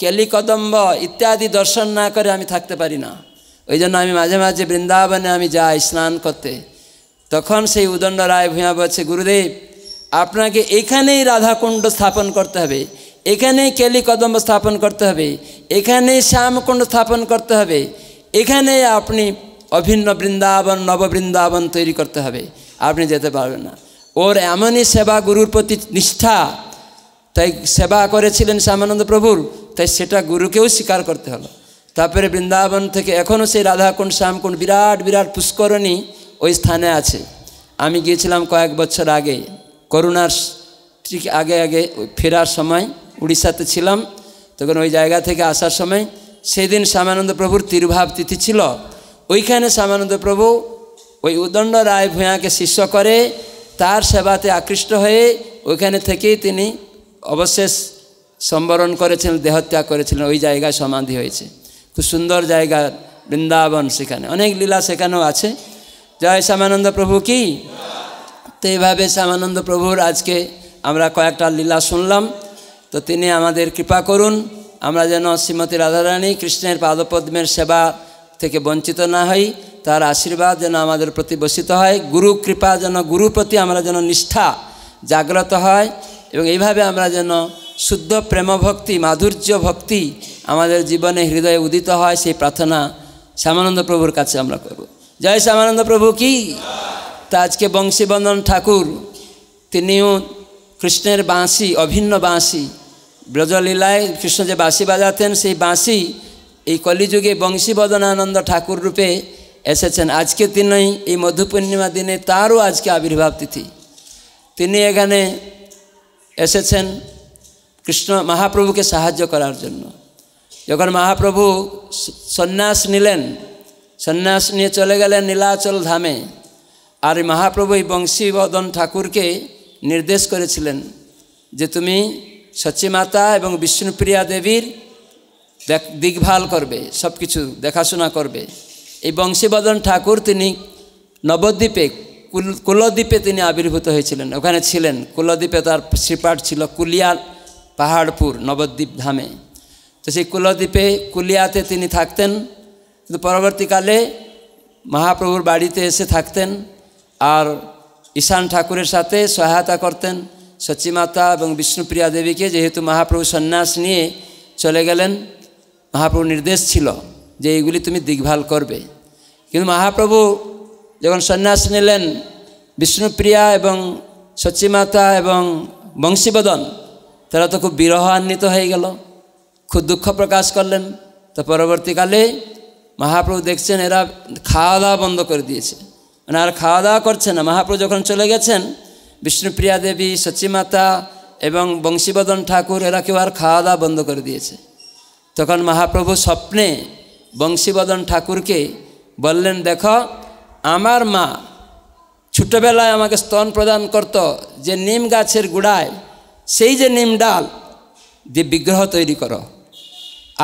কেলি কদম্ব ইত্যাদি দর্শন না করে আমি থাকতে পারি না। ওই জন্য আমি মাঝে মাঝে বৃন্দাবনে আমি যাই স্নান করতে। তখন সেই উদণ্ড রায় ভূঁয়া বলছে, গুরুদেব আপনাকে এখানেই রাধা কুণ্ড স্থাপন করতে হবে, এখানেই কেলি কদম্ব স্থাপন করতে হবে, এখানেই শ্যাম কুণ্ড স্থাপন করতে হবে, এখানে আপনি অভিন্ন বৃন্দাবন নববৃন্দাবন তৈরি করতে হবে, আপনি যেতে পারবেন না। ওর এমনই সেবা, গুরুর প্রতি নিষ্ঠা, তাই সেবা করেছিলেন শ্যামানন্দ প্রভুর, তাই সেটা গুরুকেও স্বীকার করতে হলো। তারপরে বৃন্দাবন থেকে এখনও সেই রাধাকুণ্ড শ্যামকুণ্ড বিরাট বিরাট পুষ্করণী ওই স্থানে আছে। আমি গিয়েছিলাম কয়েক বছর আগে, করোনার ঠিক আগে আগে ফেরার সময় উড়িষ্যাতে ছিলাম, তখন ওই জায়গা থেকে আসার সময় সেদিন শ্যামানন্দ প্রভুর তিরুভাব তিথি ছিল। ওইখানে শ্যামানন্দ প্রভু ওই উদণ্ড রায় ভূঁয়াকে শিষ্য করে তার সেবাতে আকৃষ্ট হয়ে ওইখানে থেকেই তিনি অবশেষ সম্বরণ করেছিলেন, দেহত্যাগ করেছিলেন, ওই জায়গায় সমাধি হয়েছে। খুব সুন্দর জায়গা বৃন্দাবন, সেখানে অনেক লীলা সেখানেও আছে। জয় শ্যামানন্দ প্রভু কি। তো এইভাবে শ্যামানন্দ প্রভুর আজকে আমরা কয়েকটা লীলা শুনলাম। তো তিনি আমাদের কৃপা করুন, আমরা যেন শ্রীমতী রাধারানী কৃষ্ণের পাদপদ্মের সেবা থেকে বঞ্চিত না হই, তার আশীর্বাদ যেন আমাদের প্রতি বর্ষিত হয়, গুরু কৃপা যেন, গুরুর প্রতি আমরা যেন নিষ্ঠা জাগ্রত হয়, এবং এইভাবে আমরা যেন শুদ্ধ প্রেমভক্তি মাধুর্য ভক্তি আমাদের জীবনে হৃদয়ে উদিত হয়, সেই প্রার্থনা শ্যামানন্দ প্রভুর কাছে আমরা করব। জয় শ্যামানন্দ প্রভু কি। তা আজকে বংশীবদন ঠাকুর তিনিও কৃষ্ণের বাঁশি, অভিন্ন বাঁশি, ব্রজলীলায় কৃষ্ণ যে বাঁশি বাজাতেন সেই বাঁশি এই কলিযুগে বংশীবদনানন্দ ঠাকুর রূপে এসেছেন। আজকে তিনি এই মধুপূর্ণিমা দিনে তারও আজকে আবির্ভাব তিথি, তিনি এখানে এসেছেন কৃষ্ণ মহাপ্রভুকে সাহায্য করার জন্য। যখন মহাপ্রভু সন্ন্যাস নিলেন, সন্ন্যাস নিয়ে চলে গেলেন নীলাচল ধামে, আর মহাপ্রভু এই বংশীবদন ঠাকুরকে নির্দেশ করেছিলেন যে তুমি সাচি মাতা এবং বিষ্ণুপ্রিয়া দেবীর দেখভাল করবে, সব কিছু দেখাশোনা করবে। এই বংশীবদন ঠাকুর তিনি নবদ্বীপে কুলদ্বীপে তিনি আবির্ভূত হয়েছিলেন, ওখানে ছিলেন। কুলদ্বীপে তার শ্রীপাঠ ছিল কুলিয়া পাহাড়পুর নবদ্বীপ ধামে। তো সেই কুলদ্বীপে কুলিয়াতে তিনি থাকতেন, কিন্তু পরবর্তীকালে মহাপ্রভুর বাড়িতে এসে থাকতেন, আর ঈশান ঠাকুরের সাথে সহায়তা করতেন সাচি মাতা এবং বিষ্ণুপ্রিয়া দেবীকে। যেহেতু মহাপ্রভু সন্ন্যাস নিয়ে চলে গেলেন, মহাপ্রভুর নির্দেশ ছিল যে এইগুলি তুমি দেখভাল করবে। কিন্তু মহাপ্রভু যখন সন্ন্যাস নিলেন, বিষ্ণুপ্রিয়া এবং সাচি মাতা এবং বংশীবদন তারা তো খুব বিরহান্বিত হয়ে গেল, খুব দুঃখ প্রকাশ করলেন। তো পরবর্তীকালে মহাপ্রভু দেখছেন এরা খাওয়া দাওয়া বন্ধ করে দিয়েছে, মানে আর খাওয়া দাওয়া করছে না। মহাপ্রভু যখন চলে গেছেন, বিষ্ণুপ্রিয়া দেবী, সাচি মাতা এবং বংশীবদন ঠাকুর এরা কেউ আর খাওয়া দাওয়া বন্ধ করে দিয়েছে। তখন মহাপ্রভু স্বপ্নে বংশীবদন ঠাকুরকে বললেন, দেখো আমার মা ছোটোবেলায় আমাকে স্তন প্রদান করত, যে নিম গাছের গোড়ায় সেই যে নিম ডাল দিয়ে বিগ্রহ তৈরি করো,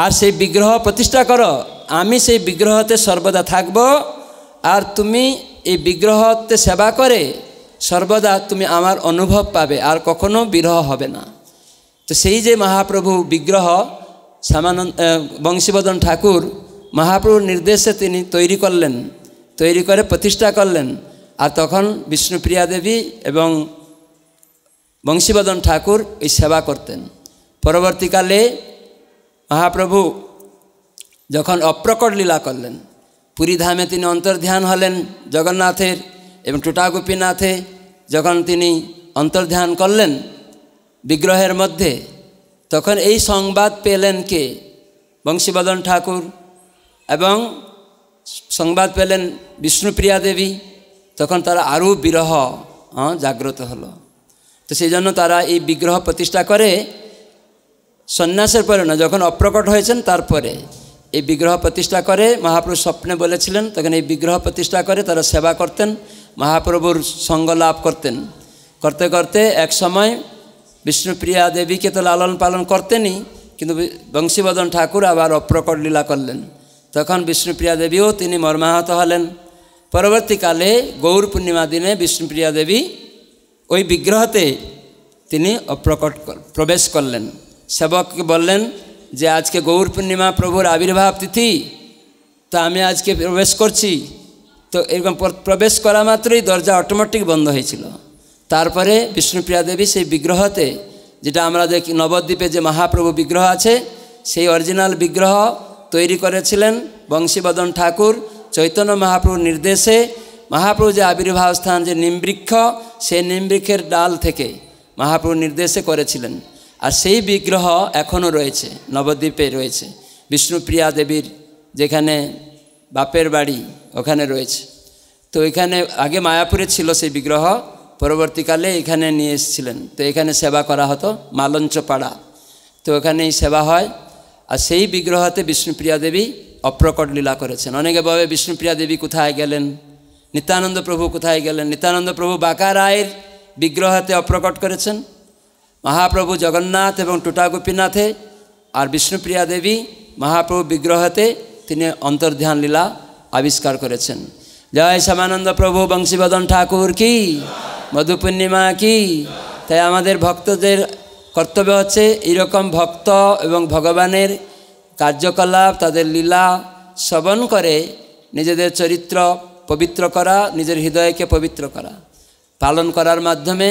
আর সেই বিগ্রহ প্রতিষ্ঠা করো, আমি সেই বিগ্রহতে সর্বদা থাকব, আর তুমি এই বিগ্রহতে সেবা করে সর্বদা তুমি আমার অনুভব পাবে, আর কখনো বিরহ হবে না। তো সেই যে মহাপ্রভু বিগ্রহ বংশীবদন ঠাকুর মহাপ্রভুর নির্দেশে তিনি তৈরি করলেন, তৈরি করে প্রতিষ্ঠা করলেন। আর তখন বিষ্ণুপ্রিয়া দেবী এবং বংশীবদন ঠাকুর এই সেবা করতেন। পরবর্তীকালে মহাপ্রভু যখন অপ্রকট লীলা করলেন, পুরীধামে তিনি অন্তর্ধ্যান হলেন জগন্নাথের এবং টোটা গোপীনাথে, যখন তিনি অন্তর্ধ্যান করলেন বিগ্রহের মধ্যে, তখন এই সংবাদ পেলেন কে? বংশীবদন ঠাকুর, এবং সংবাদ পেলেন বিষ্ণুপ্রিয়া দেবী। তখন তারা আরও বিরহ জাগ্রত হলো। তো সেই জন্য তারা এই বিগ্রহ প্রতিষ্ঠা করে সন্ন্যাসের পরে না, যখন অপ্রকট হয়েছেন তারপরে এই বিগ্রহ প্রতিষ্ঠা করে, মহাপ্রভু স্বপ্নে বলেছিলেন, তখন এই বিগ্রহ প্রতিষ্ঠা করে তারা সেবা করতেন, মহাপ্রভুর সঙ্গ লাভ করতেন। করতে করতে এক সময় বিষ্ণুপ্রিয়া দেবীকে তো লালন পালন করতেনই, কিন্তু বংশীবদন ঠাকুর আবার অপ্রকট লীলা করলেন। তখন বিষ্ণুপ্রিয়া দেবীও তিনি মর্মাহত হলেন। পরবর্তীকালে গৌর পূর্ণিমা দিনে বিষ্ণুপ্রিয়া দেবী ওই বিগ্রহতে তিনি অপ্রকট প্রবেশ করলেন। সেবককে বললেন যে আজকে গৌর পূর্ণিমা, প্রভুর আবির্ভাব তিথি, তো আমি আজকে প্রবেশ করছি। তো এরকম প্রবেশ করা মাত্রই দরজা অটোমেটিক বন্ধ হয়েছিল। তারপরে বিষ্ণুপ্রিয়া দেবী সেই বিগ্রহতে, যেটা আমরা দেখি নবদ্বীপে যে মহাপ্রভু বিগ্রহ আছে, সেই অরিজিনাল বিগ্রহ তৈরি করেছিলেন বংশীবদন ঠাকুর চৈতন্য মহাপ্রভুর নির্দেশে। মহাপ্রভু যে আবির্ভাব স্থান যে নিমবৃক্ষ, সেই নিমবৃক্ষের ডাল থেকে মহাপ্রভু নির্দেশে করেছিলেন। আর সেই বিগ্রহ এখনও রয়েছে, নবদ্বীপে রয়েছে, বিষ্ণুপ্রিয়া দেবীর যেখানে বাপের বাড়ি ওখানে রয়েছে। তো এখানে আগে মায়াপুরে ছিল সেই বিগ্রহ, পরবর্তীকালে এখানে নিয়ে এসেছিলেন। তো এখানে সেবা করা হতো মালঞ্চ পাড়া, তো ওখানেই সেবা হয়। আর সেই বিগ্রহতে বিষ্ণুপ্রিয়া দেবী অপ্রকট লীলা করেছেন। অনেকে ভাবে বিষ্ণুপ্রিয়া দেবী কোথায় গেলেন, নিত্যানন্দ প্রভু কোথায় গেলেন। নিত্যানন্দ প্রভু বাঁকা রায়ের বিগ্রহতে অপ্রকট করেছেন, মহাপ্রভু জগন্নাথ এবং টুটা গোপীনাথে, আর বিষ্ণুপ্রিয়া দেবী মহাপ্রভু বিগ্রহতে তিনি অন্তর্ধান লীলা আবিষ্কার করেছেন। জয় শ্যামানন্দ প্রভু বংশীবদন ঠাকুর কি, মধুপূর্ণিমা কি। তাই আমাদের ভক্তদের কর্তব্য হচ্ছে এরকম ভক্ত এবং ভগবানের কার্যকলাপ, তাদের লীলা শ্রবণ করে নিজেদের চরিত্র পবিত্র করা, নিজের হৃদয়কে পবিত্র করা। পালন করার মাধ্যমে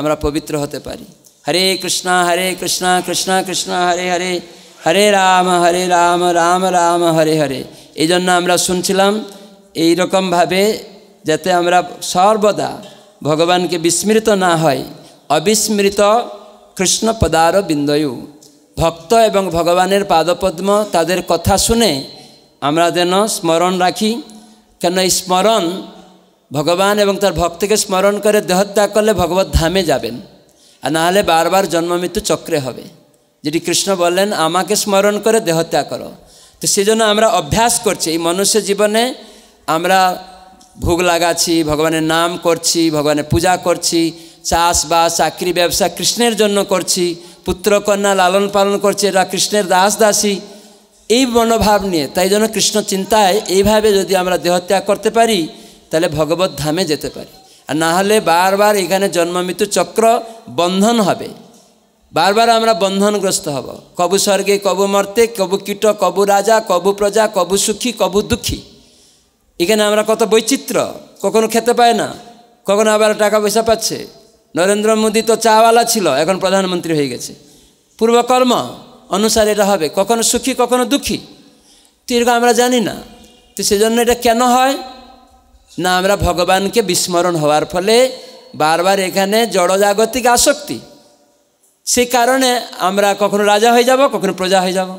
আমরা পবিত্র হতে পারি। হরে কৃষ্ণ হরে কৃষ্ণ, কৃষ্ণ কৃষ্ণ হরে হরে, হরে রাম রাম রাম হরে হরে। এই জন্য আমরা শুনছিলাম এইরকমভাবে, যাতে আমরা সর্বদা ভগবানকে বিস্মৃত না হয়। অবিস্মৃত কৃষ্ণ পদার বিন্দয়ু, ভক্ত এবং ভগবানের পাদপদ্ম, তাদের কথা শুনে আমরা যেন স্মরণ রাখি। কেন এই স্মরণ, ভগবান এবং তার ভক্তকে স্মরণ করে দেহত্যাগ করলে ভগবত ধামে যাবেন, আর নাহলে বারবার জন্ম মৃত্যু চক্রে হবে। যেটি কৃষ্ণ বললেন, আমাকে স্মরণ করে দেহত্যাগ করো। তো সেজন্য আমরা অভ্যাস করছি এই মনুষ্য জীবনে, আমরা ভোগ লাগাচ্ছি, ভগবানের নাম করছি, ভগবানের পূজা করছি, চাষবাস, চাকরি, ব্যবসা কৃষ্ণের জন্য করছি, পুত্রকন্যা লালন পালন করছি, এরা কৃষ্ণের দাস দাসী, এই মনোভাব নিয়ে। তাই জন্য কৃষ্ণ চিন্তায় এইভাবে যদি আমরা দেহত্যাগ করতে পারি, তাহলে ভগবত ধামে যেতে পারি। আর নাহলে বারবার এখানে জন্ম মৃত্যু চক্র বন্ধন হবে, বারবার আমরা বন্ধনগ্রস্ত হব। কবু স্বর্গে কবু মর্তে, কবু কীট কবু রাজা, কবু প্রজা, কবু সুখী কবু দুঃখী। এখানে আমরা কত বৈচিত্র্য, কখনো খেতে পায় না, কখনো আবার টাকা পয়সা পাচ্ছে। নরেন্দ্র মোদী তো চাওয়ালা ছিল, এখন প্রধানমন্ত্রী হয়ে গেছে। পূর্বকর্ম অনুসারে এটা হবে, কখনো সুখী কখনো দুঃখী। তো এরকম আমরা জানি না। তো সেজন্য এটা কেন হয় না, আমরা ভগবানকে বিস্মরণ হওয়ার ফলে বারবার এখানে জড়জাগতিক আসক্তি। সেই কারণে আমরা কখনো রাজা হয়ে যাব, কখনো প্রজা হয়ে যাব,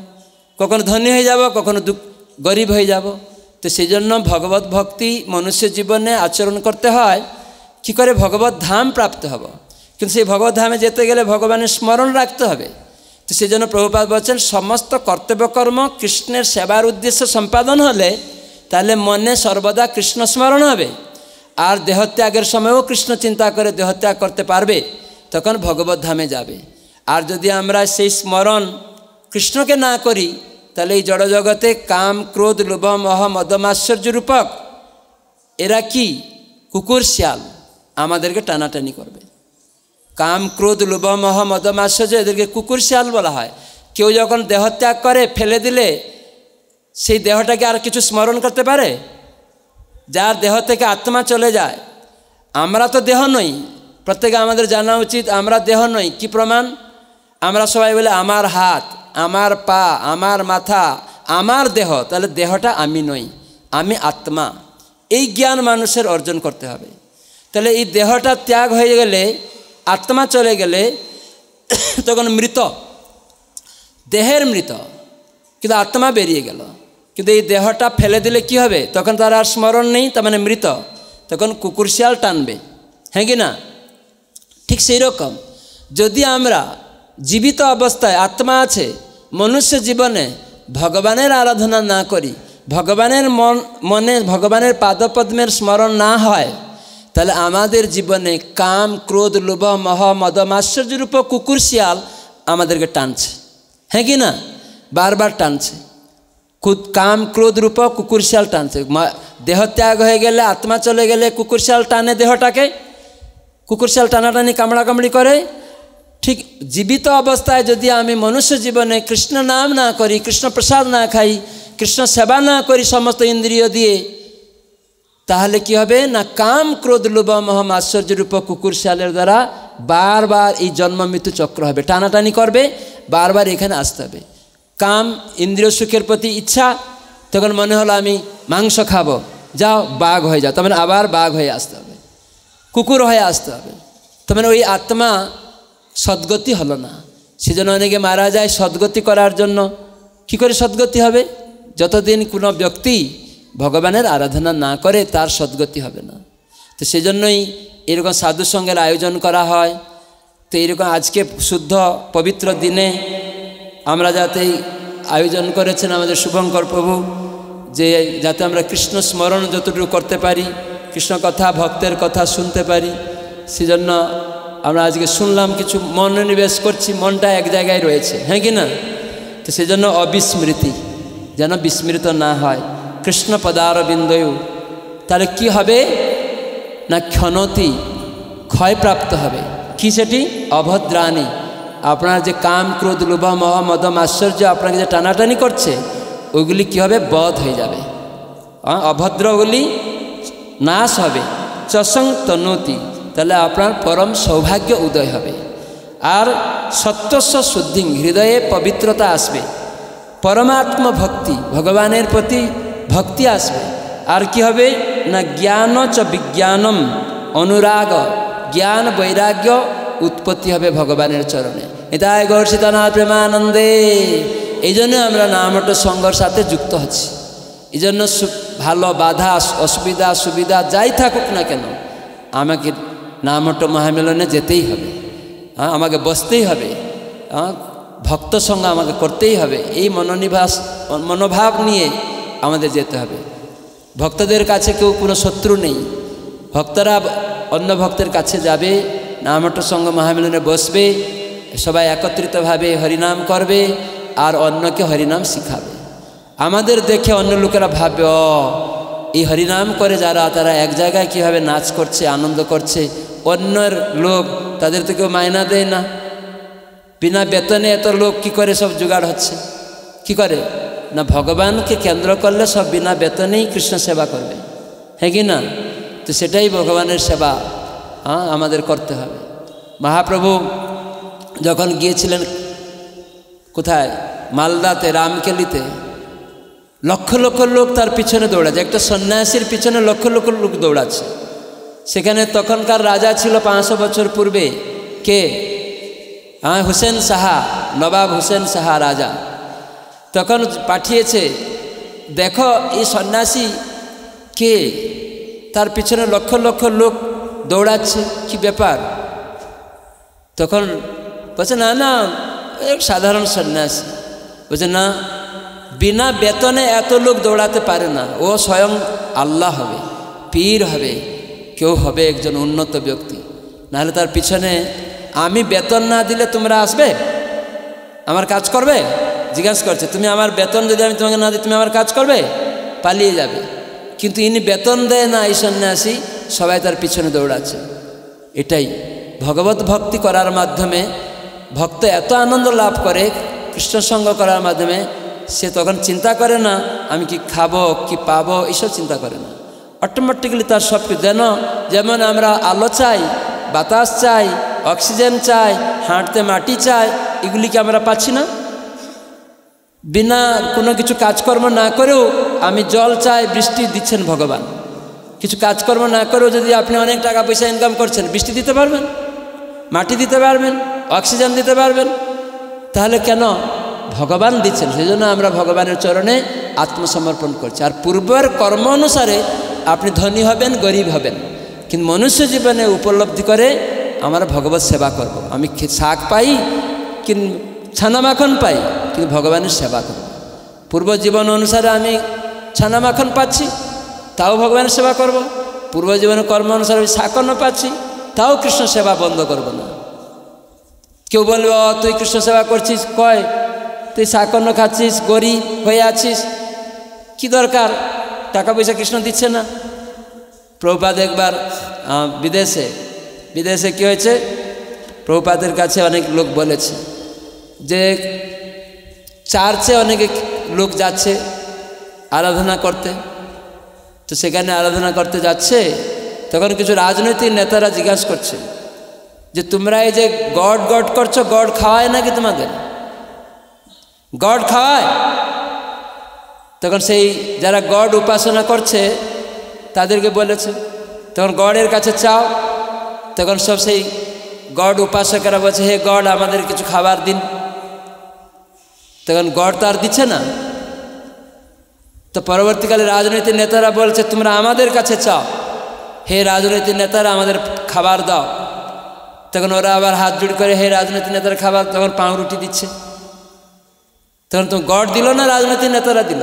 কখনো ধনী হয়ে যাব, কখনো গরিব হয়ে যাব। তো সেই জন্য ভগবত ভক্তি মনুষ্য জীবনে আচরণ করতে হয় কি করে ভগবত ধাম প্রাপ্ত হব। কিন্তু সেই ভগবত ধামে যেতে গেলে ভগবানের স্মরণ রাখতে হবে। তো সেই জন্য প্রভুপাদ বলছেন, সমস্ত কর্তব্যকর্ম কৃষ্ণের সেবার উদ্দেশ্যে সম্পাদন হলে তাহলে মনে সর্বদা কৃষ্ণ স্মরণ হবে, আর দেহত্যাগের সময়ও কৃষ্ণ চিন্তা করে দেহত্যাগ করতে পারবে, তখন ভগবত ধামে যাবে। আর যদি আমরা সেই স্মরণ কৃষ্ণকে না করি, তাহলে এই জড়জগতে কাম, ক্রোধ, লোভ, মহ, মদমাশ্চর্য রূপক, এরা কি কুকুর শিয়াল আমাদেরকে টানাটানি করবে। কাম, ক্রোধ, লোভ, মহ, মদমাশ্চর্য, এদেরকে কুকুর শিয়াল বলা হয়। কেউ যখন দেহত্যাগ করে ফেলে দিলে, সেই দেহটাকে আর কিছু স্মরণ করতে পারে? যার দেহ থেকে আত্মা চলে যায়, আমরা তো দেহ নই। প্রত্যেকে আমাদের জানা উচিত আমরা দেহ নই। কি প্রমাণ? আমরা সবাই বলে আমার হাত, আমার পা, আমার মাথা, আমার দেহ, তাহলে দেহটা আমি নই, আমি আত্মা। এই জ্ঞান মানুষের অর্জন করতে হবে। তাহলে এই দেহটা ত্যাগ হয়ে গেলে, আত্মা চলে গেলে, তখন মৃত, দেহের মৃত, কিন্তু আত্মা বেরিয়ে গেল। কিন্তু এই দেহটা ফেলে দিলে কি হবে? তখন তার আর স্মরণ নেই, তার মানে মৃত, তখন কুকুর শিয়াল টানবে, হ্যাঁ কি না? ঠিক সেই রকম যদি আমরা জীবিত অবস্থায়, আত্মা আছে, মনুষ্য জীবনে ভগবানের আরাধনা না করি, ভগবানের মনে ভগবানের পাদপদ্মের স্মরণ না হয়, তাহলে আমাদের জীবনে কাম, ক্রোধ, লোভ, মহ, মদমাশ্চর্যরূপ কুকুর শিয়াল আমাদেরকে টানছে, হ্যাঁ কি না? বারবার টানছে। কাম ক্রোধ রূপ কুকুরশাল টানছে। দেহ ত্যাগ হয়ে গেলে আত্মা চলে গেলে কুকুরশাল টানে দেহটাকে, কুকুরশাল টানাটানি কামড়াকামড়ি করে। ঠিক জীবিত অবস্থায় যদি আমি মনুষ্য জীবনে কৃষ্ণ নাম না করি, কৃষ্ণ প্রসাদ না খাই, কৃষ্ণ সেবা না করি সমস্ত ইন্দ্রিয় দিয়ে, তাহলে কি হবে না কাম ক্রোধ লোভ মোহ আশ্চর্য রূপ কুকুরশালের দ্বারা বারবার এই জন্ম মৃত্যু চক্র হবে, টানাটানি করবে, বারবার এখানে আসতে হবে। কাম ইন্দ্রিয় সুখের প্রতি ইচ্ছা, তখন মনে হলো আমি মাংস খাবো, যাও বাঘ হয়ে যাও, তার মানে আবার বাঘ হয়ে আসতে হবে, কুকুর হয়ে আসতে হবে। তার মানে ওই আত্মা সদ্গতি হলো না। সেজন্য অনেকে মারা যায় সদ্গতি করার জন্য। কি করে সদ্গতি হবে? যতদিন কোনো ব্যক্তি ভগবানের আরাধনা না করে তার সদ্গতি হবে না। তো সেজন্যই এরকম সাধুসঙ্গের আয়োজন করা হয়। তো এরকম আজকে শুদ্ধ পবিত্র দিনে আমরা যাতে আয়োজন করেছেন আমাদের শুভঙ্কর প্রভু, যে যাতে আমরা কৃষ্ণ স্মরণ যতটুকু করতে পারি, কৃষ্ণ কথা ভক্তের কথা শুনতে পারি। সেজন্য আমরা আজকে শুনলাম, কিছু মনোনিবেশ করছি, মনটা এক জায়গায় রয়েছে, হ্যাঁ কি না? তো সেজন্য অবিস্মৃতি যেন বিস্মৃত না হয়, কৃষ্ণ পদারবিন্দয়। তাহলে কি হবে না ক্ষণতি, ক্ষয়প্রাপ্ত হবে। কি সেটি? অভদ্রাণী। আপনার যে কাম ক্রোধ লোভ মোহ মদ আশ্চর্য আপনাকে যে টানাটানি করছে, ওগুলি কী হবে? বধ হয়ে যাবে, অভদ্র ওগুলি নাশ হবে। চসং তনুতি, তাহলে আপনার পরম সৌভাগ্য উদয় হবে। আর সত্যস্ব শুদ্ধি, হৃদয়ে পবিত্রতা আসবে, পরমাত্ম ভক্তি, ভগবানের প্রতি ভক্তি আসবে। আর কি হবে না জ্ঞান চ বিজ্ঞানম অনুরাগ, জ্ঞান বৈরাগ্য উৎপত্তি হবে ভগবানের চরণে। এটাই গৌর সীতানাথ প্রেমানন্দে। এই জন্য আমরা নামট সঙ্গের সাথে যুক্ত হচ্ছি। এই জন্য ভালো বাধা অসুবিধা সুবিধা যাই থাকুক না কেন, আমাকে নামট মহামিলনে যেতেই হবে, আমাকে বসতেই হবে, ভক্ত সঙ্গ আমাকে করতেই হবে। এই মনোভাব নিয়ে আমাদের যেতে হবে। ভক্তদের কাছে কেউ কোনো শত্রু নেই, ভক্তরা অন্য ভক্তের কাছে যাবে, নামট সঙ্গ মহামিলনে বসবে, সবাই একত্রিতভাবে হরিনাম করবে আর অন্যকে হরিনাম শিখাবে। আমাদের দেখে অন্য লোকেরা ভাববে, ও এই হরিনাম করে যারা, তারা এক জায়গায় কীভাবে নাচ করছে, আনন্দ করছে, অন্যের লোক, তাদের তো কেউ মায়না দেয় না, বিনা বেতনে এত লোক কী করে সব জোগাড় হচ্ছে, কি করে না ভগবানকে কেন্দ্র করলে সব বিনা বেতনেই কৃষ্ণ সেবা করবে, হ্যাঁ কি না? তো সেটাই ভগবানের সেবা আমাদের করতে হবে। মহাপ্রভু যখন গিয়েছিলেন কোথায়, মালদাতে রামকেলিতে, লক্ষ লক্ষ লোক তার পিছনে দৌড়াচ্ছে, একটা সন্ন্যাসীর পিছনে লক্ষ লক্ষ লোক দৌড়াচ্ছে। সেখানে তখনকার রাজা ছিল 500 বছর পূর্বে, কে? হুসেন সাহা, নবাব হুসেন সাহা রাজা। তখন পাঠিয়েছে, দেখো এই সন্ন্যাসী কে, তার পিছনে লক্ষ লক্ষ লোক দৌড়াচ্ছে, কি ব্যাপার? তখন বলছে না না, এক সাধারণ সন্ন্যাসী। বলছে না, বিনা বেতনে এত লোক দৌড়াতে পারে না, ও স্বয়ং আল্লাহ হবে, পীর হবে, কেউ হবে একজন উন্নত ব্যক্তি, নাহলে তার পিছনে আমি বেতন না দিলে তোমরা আসবে, আমার কাজ করবে? জিজ্ঞাসা করছে, তুমি আমার বেতন যদি আমি তোমাকে না দিই, তুমি আমার কাজ করবে? পালিয়ে যাবে। কিন্তু ইনি বেতন দেয় না, এই সন্ন্যাসী, সবাই তার পিছনে দৌড়াচ্ছে। এটাই ভগবত ভক্তি করার মাধ্যমে ভক্ত এত আনন্দ লাভ করে, কৃষ্ণ সঙ্গ করার মাধ্যমে। সে তখন চিন্তা করে না আমি কি খাবো কি পাবো, এইসব চিন্তা করে না, অটোমেটিক্যালি তার সব কিছু। যেমন আমরা আলো চাই, বাতাস চাই, অক্সিজেন চাই, হাঁটতে মাটি চাই, এগুলিকে আমরা পাচ্ছি না। বিনা কোনো কিছু কাজকর্ম না করেও আমি জল চাই, বৃষ্টি দিচ্ছেন ভগবান। কিছু কাজকর্ম না করেও যদি আপনি অনেক টাকা পয়সা ইনকাম করছেন, বৃষ্টি দিতে পারবেন, মাটি দিতে পারবেন, অক্সিজেন দিতে পারবেন, তাহলে কেন? ভগবান দিচ্ছেন। সেজন্য আমরা ভগবানের চরণে আত্মসমর্পণ করছি। আর পূর্বের কর্ম অনুসারে আপনি ধনী হবেন, গরিব হবেন, কিন্তু মনুষ্য জীবনে উপলব্ধি করে আমরা ভগবত সেবা করব। আমি শাক পাই কিন্তু ছানামাখন পাই, কিন্তু ভগবানের সেবা করব। পূর্ব জীবন অনুসারে আমি ছানামাখন পাচ্ছি, তাও ভগবানের সেবা করব। পূর্ব জীবনের কর্ম অনুসারে আমি শাকনও পাচ্ছি, তাও কৃষ্ণ সেবা বন্ধ করব না। কেউ বলবে, তুই কৃষ্ণ সেবা করছিস, কয় তুই শাকনও খাচ্ছিস, গরিব হয়ে আছিস, কি দরকার? টাকা পয়সা কৃষ্ণ দিচ্ছে না। প্রভুপাদ একবার বিদেশে কি হয়েছে, প্রভুপাদের কাছে অনেক লোক বলেছে যে চার্চে অনেকে লোক যাচ্ছে আরাধনা করতে, তো সেখানে আরাধনা করতে যাচ্ছে তখন কিছু রাজনৈতিক নেতারা জিজ্ঞাসা করছে যে তোমরা এই যে গড গড করছো, গড খাওয়ায় নাকি তোমাদের? গড খাওয়ায়। তখন সেই যারা গড উপাসনা করছে তাদেরকে বলেছে, তখন গডের কাছে চাও। তখন সব সেই গড উপাসকেরা বলছে, হে গড আমাদের কিছু খাবার দিন। তখন গড তো আর দিচ্ছে না। তো পরবর্তীকালে রাজনৈতিক নেতারা বলছে, তোমরা আমাদের কাছে চাও, হে রাজনৈতিক নেতারা আমাদের খাবার দাও। তখন ওরা আবার হাত জোড় করে হে রাজনৈতিক নেতারা খাবার, তখন পাউরুটি দিচ্ছে। তখন তো গড দিল না, রাজনৈতিক নেতারা দিল।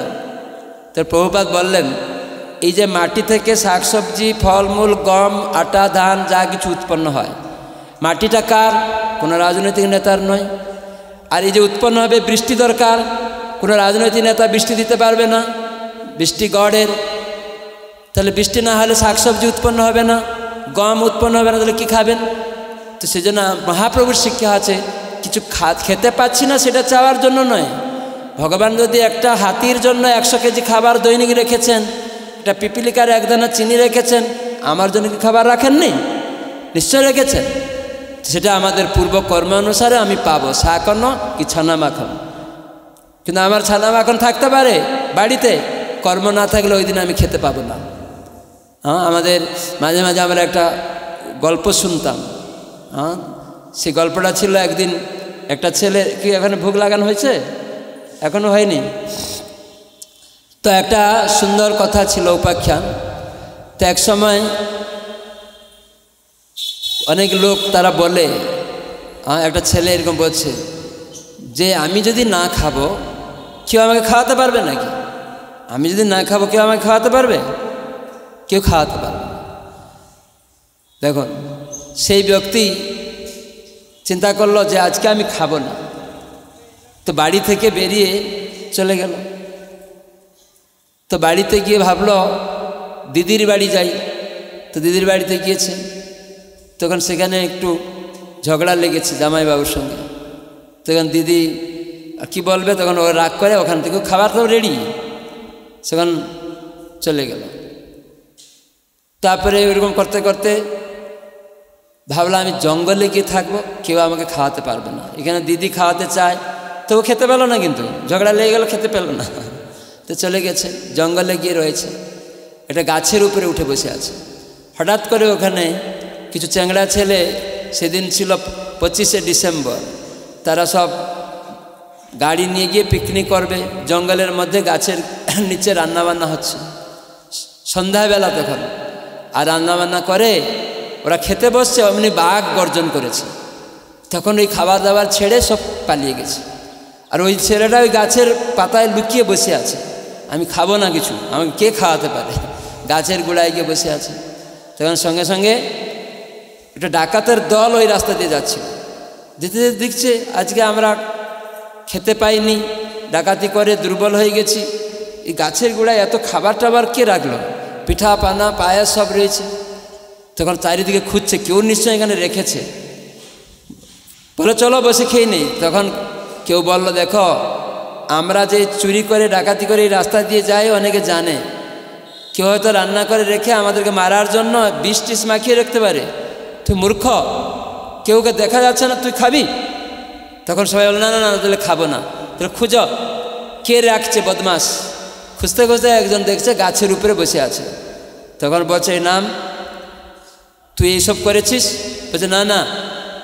তো প্রভুপাদ বললেন, এই যে মাটি থেকে শাকসবজি, ফলমূল, গম, আটা, ধান যা কিছু উৎপন্ন হয়, মাটিটা কার? কোনো রাজনৈতিক নেতার নয়। আর এই যে উৎপন্ন হবে বৃষ্টি দরকার, কোনো রাজনৈতিক নেতা বৃষ্টি দিতে পারবে না, বৃষ্টি গডের। তাহলে বৃষ্টি না হলে শাকসবজি উৎপন্ন হবে না, গম উৎপন্ন হবে না, তাহলে কী খাবেন? তো সেজন্য মহাপ্রভুর শিক্ষা আছে, কিছু খেতে পাচ্ছি না সেটা চাওয়ার জন্য নয়। ভগবান যদি একটা হাতির জন্য 100 কেজি খাবার দৈনিক রেখেছেন, একটা পিপিলিকার একদানা চিনি রেখেছেন, আমার জন্য কি খাবার রাখেননি? নিশ্চয় রেখেছেন। সেটা আমাদের পূর্ব কর্ম অনুসারে আমি পাবো, শাকন কি ছানা মাখন। কিন্তু আমার ছানা মাখন থাকতে পারে বাড়িতে, কর্ম না থাকলে ওই দিন আমি খেতে পাবো না। হ্যাঁ, আমাদের মাঝে মাঝে আমরা একটা গল্প শুনতাম। হ্যাঁ, সেই গল্পটা ছিল, একদিন একটা ছেলে, কি এখানে ভোগ লাগানো হয়েছে? এখনও হয়নি। তো একটা সুন্দর কথা ছিল, উপাখ্যান। তো এক সময় অনেক লোক তারা বলে, একটা ছেলে এরকম বলছে যে আমি যদি না খাবো কেউ আমাকে খাওয়াতে পারবে নাকি? আমি যদি না খাবো কেউ আমাকে খাওয়াতে পারবে? কেউ খাওয়াতে পারবে। দেখুন, সেই ব্যক্তি চিন্তা করলো যে আজকে আমি খাবো না। তো বাড়ি থেকে বেরিয়ে চলে গেল। তো বাড়িতে গিয়ে ভাবলো দিদির বাড়ি যাই। তো দিদির বাড়িতে গিয়েছে, তখন সেখানে একটু ঝগড়া লেগেছে জামাইবাবুর সঙ্গে। তখন দিদি কি বলবে, তখন ও রাগ করে ওখান থেকে খাবার তো রেডি, সেখান চলে গেল। তারপরে এরকম করতে করতে ভাবলাম আমি জঙ্গলে গিয়ে থাকবো, কেউ আমাকে খাওয়াতে পারবে না। এখানে দিদি খাওয়াতে চায়, তো ও খেতে পেল না, কিন্তু ঝগড়া লেগে গেল, খেতে পেল না। তো চলে গেছে জঙ্গলে, গিয়ে রয়েছে একটা গাছের উপরে উঠে বসে আছে। হঠাৎ করে ওখানে কিছু চ্যাংড়া ছেলে, সেদিন ছিল 25শে ডিসেম্বর, তারা সব গাড়ি নিয়ে গিয়ে পিকনিক করবে, জঙ্গলের মধ্যে গাছের নিচে রান্নাবান্না হচ্ছে সন্ধ্যাবেলা। তখন আর রান্নাবান্না করে ওরা খেতে বসছে, অমনি বাঘ গর্জন করেছে। তখন ওই খাবার দাবার ছেড়ে সব পালিয়ে গেছে। আর ওই ছেলেটা ওই গাছের পাতায় লুকিয়ে বসে আছে, আমি খাবো না কিছু, আমাকে কে খাওয়াতে পারে? গাছের গোড়ায় গিয়ে বসে আছে। তখন সঙ্গে সঙ্গে একটা ডাকাতের দল ওই রাস্তা দিয়ে যাচ্ছে, যেতে যেতে দেখছে আজকে আমরা খেতে পাইনি, ডাকাতি করে দুর্বল হয়ে গেছি, এই গাছের গোড়ায় এত খাবার টাবার কে রাখলো? পিঠা পানা পায়েস সব রয়েছে। তখন চারিদিকে খুঁজছে, কেউ নিশ্চয়ই এখানে রেখেছে, বলে চলো বসে খেয়ে নেই। তখন কেউ বললো, দেখো আমরা যে চুরি করে ডাকাতি করে এই রাস্তা দিয়ে যাই অনেকে জানে, কেউ হয়তো রান্না করে রেখে আমাদেরকে মারার জন্য 20-30 মাখিয়ে রাখতে পারে, তুই মূর্খ, কেউকে দেখা যাচ্ছে না, তুই খাবি? তখন সবাই বলল না না না, তাহলে খাবো না, তাহলে খুঁজো কে রাখছে বদমাস। খুঁজতে খুঁজতে একজন দেখছে গাছের উপরে বসে আছে। তখন বলছে, এই নাম, তুই এইসব করেছিস? বলছে না না,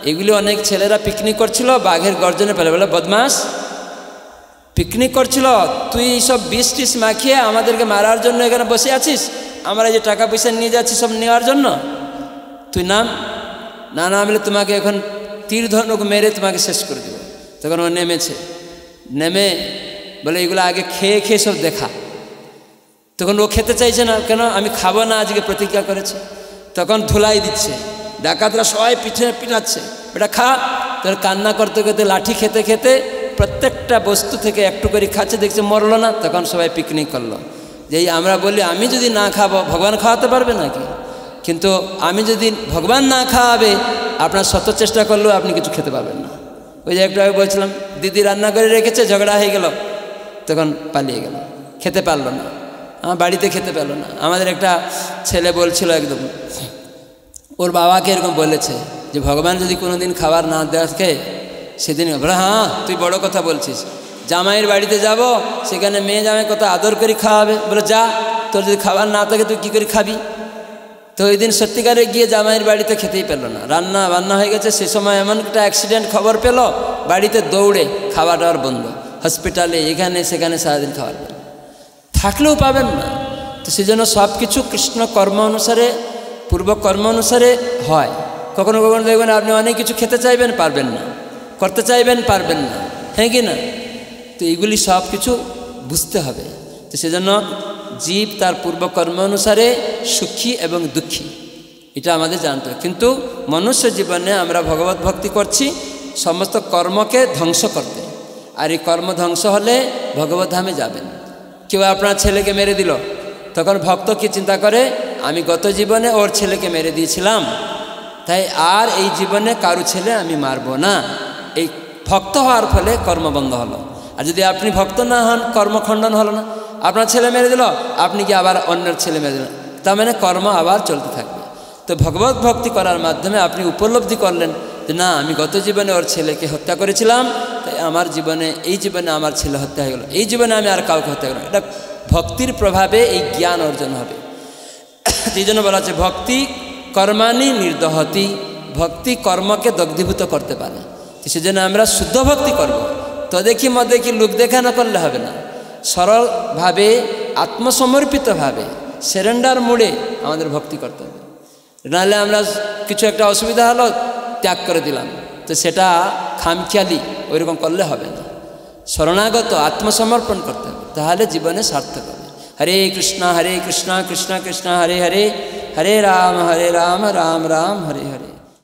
এগুলি অনেক ছেলেরা পিকনিক করছিল, বাঘের গর্জনে পেলে। বলে বদমাস, পিকনিক করছিল, তুই এইসব 20-30 মাখিয়ে আমাদেরকে মারার জন্য এখানে বসে আছিস, আমরা যে টাকা পয়সা নিয়ে যাচ্ছি সব নেওয়ার জন্য, তুই নাম। না না বলে তোমাকে এখন তীর ধনুক মেরে তোমাকে শেষ করে দেবো। তখন ও নেমেছে, নেমে বলে এগুলো আগে খেয়ে খেয়ে সব দেখা। তখন ও খেতে চাইছে না, কেন? আমি খাবো না আজকে প্রতিজ্ঞা করেছে। তখন ধুলাই দিচ্ছে, ডাকাতরা সবাই পিঠে পিটাচ্ছে, এটা খা। তোর কান্না করতে করতে লাঠি খেতে খেতে প্রত্যেকটা বস্তু থেকে একটু করে খাচ্ছে, দেখছে মরলো না। তখন সবাই পিকনিক করলো। যেই আমরা বলি আমি যদি না খাবো, ভগবান খাওয়াতে পারবে নাকি? কিন্তু আমি যদি ভগবান না খাওয়াবে, আপনার শত চেষ্টা করলেও আপনি কিছু খেতে পাবেন না। ওই যে একটু আগে বলছিলাম, দিদি রান্না করে রেখেছে, ঝগড়া হয়ে গেল, তখন পালিয়ে গেল, খেতে পারলো না, আমার বাড়িতে খেতে পারলো না। আমাদের একটা ছেলে বলছিল, একদম ওর বাবাকে এরকম বলেছে যে ভগবান যদি কোনো দিন খাবার না দেখে সেদিন বলে, হ্যাঁ তুই বড় কথা বলছিস, জামাইয়ের বাড়িতে যাব, সেখানে মেয়ে জামাই কত আদর করে খাওয়াবে, বলে যা, তোর যদি খাবার না থাকে তুই কী করে খাবি? তো ওই দিন সত্যিকারে গিয়ে জামাইয়ের বাড়িতে খেতেই পেল না, রান্না বান্না হয়ে গেছে। সে সময় এমন একটা অ্যাক্সিডেন্ট খবর পেল, বাড়িতে দৌড়ে, খাওয়া দাওয়ার বন্ধ, হসপিটালে এখানে সেখানে সারাদিন খাওয়ার পেল, থাকলেও পাবেন না। তো সেজন্য সব কিছু কৃষ্ণ কর্ম অনুসারে, পূর্বকর্ম অনুসারে হয়। কখনো কখনো দেখবেন আপনি অনেক কিছু খেতে চাইবেন, পারবেন না, করতে চাইবেন, পারবেন না, হ্যাঁ কি না? তো এইগুলি সব কিছু বুঝতে হবে। তো সেজন্য জীব তার পূর্বকর্ম অনুসারে সুখী এবং দুঃখী, এটা আমাদের জানতে হবে। কিন্তু মনুষ্য জীবনে আমরা ভগবত ভক্তি করছি সমস্ত কর্মকে ধ্বংস করতে, আর এই কর্ম ধ্বংস হলে ভগবত ধামে যাবেন। কেউ আপনার ছেলেকে মেরে দিল, তখন ভক্ত কি চিন্তা করে, আমি গত জীবনে ওর ছেলেকে মেরে দিয়েছিলাম, তাই আর এই জীবনে কারো ছেলে আমি মারব না। এই ভক্ত হওয়ার ফলে কর্মবন্ধ হলো। আর যদি আপনি ভক্ত না হন, কর্মখণ্ডন হলো না। আপনার ছেলে মেরে দিল, আপনি কি আবার অন্যের ছেলে মেরে দিলেন, তার মানে কর্ম আবার চলতে থাকবে। তো ভগবত ভক্তি করার মাধ্যমে আপনি উপলব্ধি করলেন যে না, আমি গত জীবনে ওর ছেলেকে হত্যা করেছিলাম, তাই আমার জীবনে, এই জীবনে আমার ছেলে হত্যা হয়ে গেলো, এই জীবনে আমি আর কাউকে হত্যা করলাম। এটা ভক্তির প্রভাবে এই জ্ঞান অর্জন হবে। এই জন্য বলা হচ্ছে ভক্তি কর্মানি নির্দহতি, ভক্তি কর্মকে দগ্ধীভূত করতে পারে। তো সেজন্য আমরা শুদ্ধ ভক্তি করব। তো দেখি মত দেখি, লোক দেখা না করলে হবে না, সরলভাবে আত্মসমর্পিতভাবে সেরেন্ডার মুডে আমাদের ভক্তি করতে হবে। নাহলে আমরা কিছু একটা অসুবিধা হলো, ত্যাগ করে দিলাম, তো সেটা খামখেয়ালি, ওইরকম করলে হবে না। শরণাগত আত্মসমর্পণ করতে হবে, তাহলে জীবনে সার্থক হবে। হরে কৃষ্ণ হরে কৃষ্ণ, কৃষ্ণ কৃষ্ণ হরে হরে, হরে রাম রাম রাম রাম হরে হরে।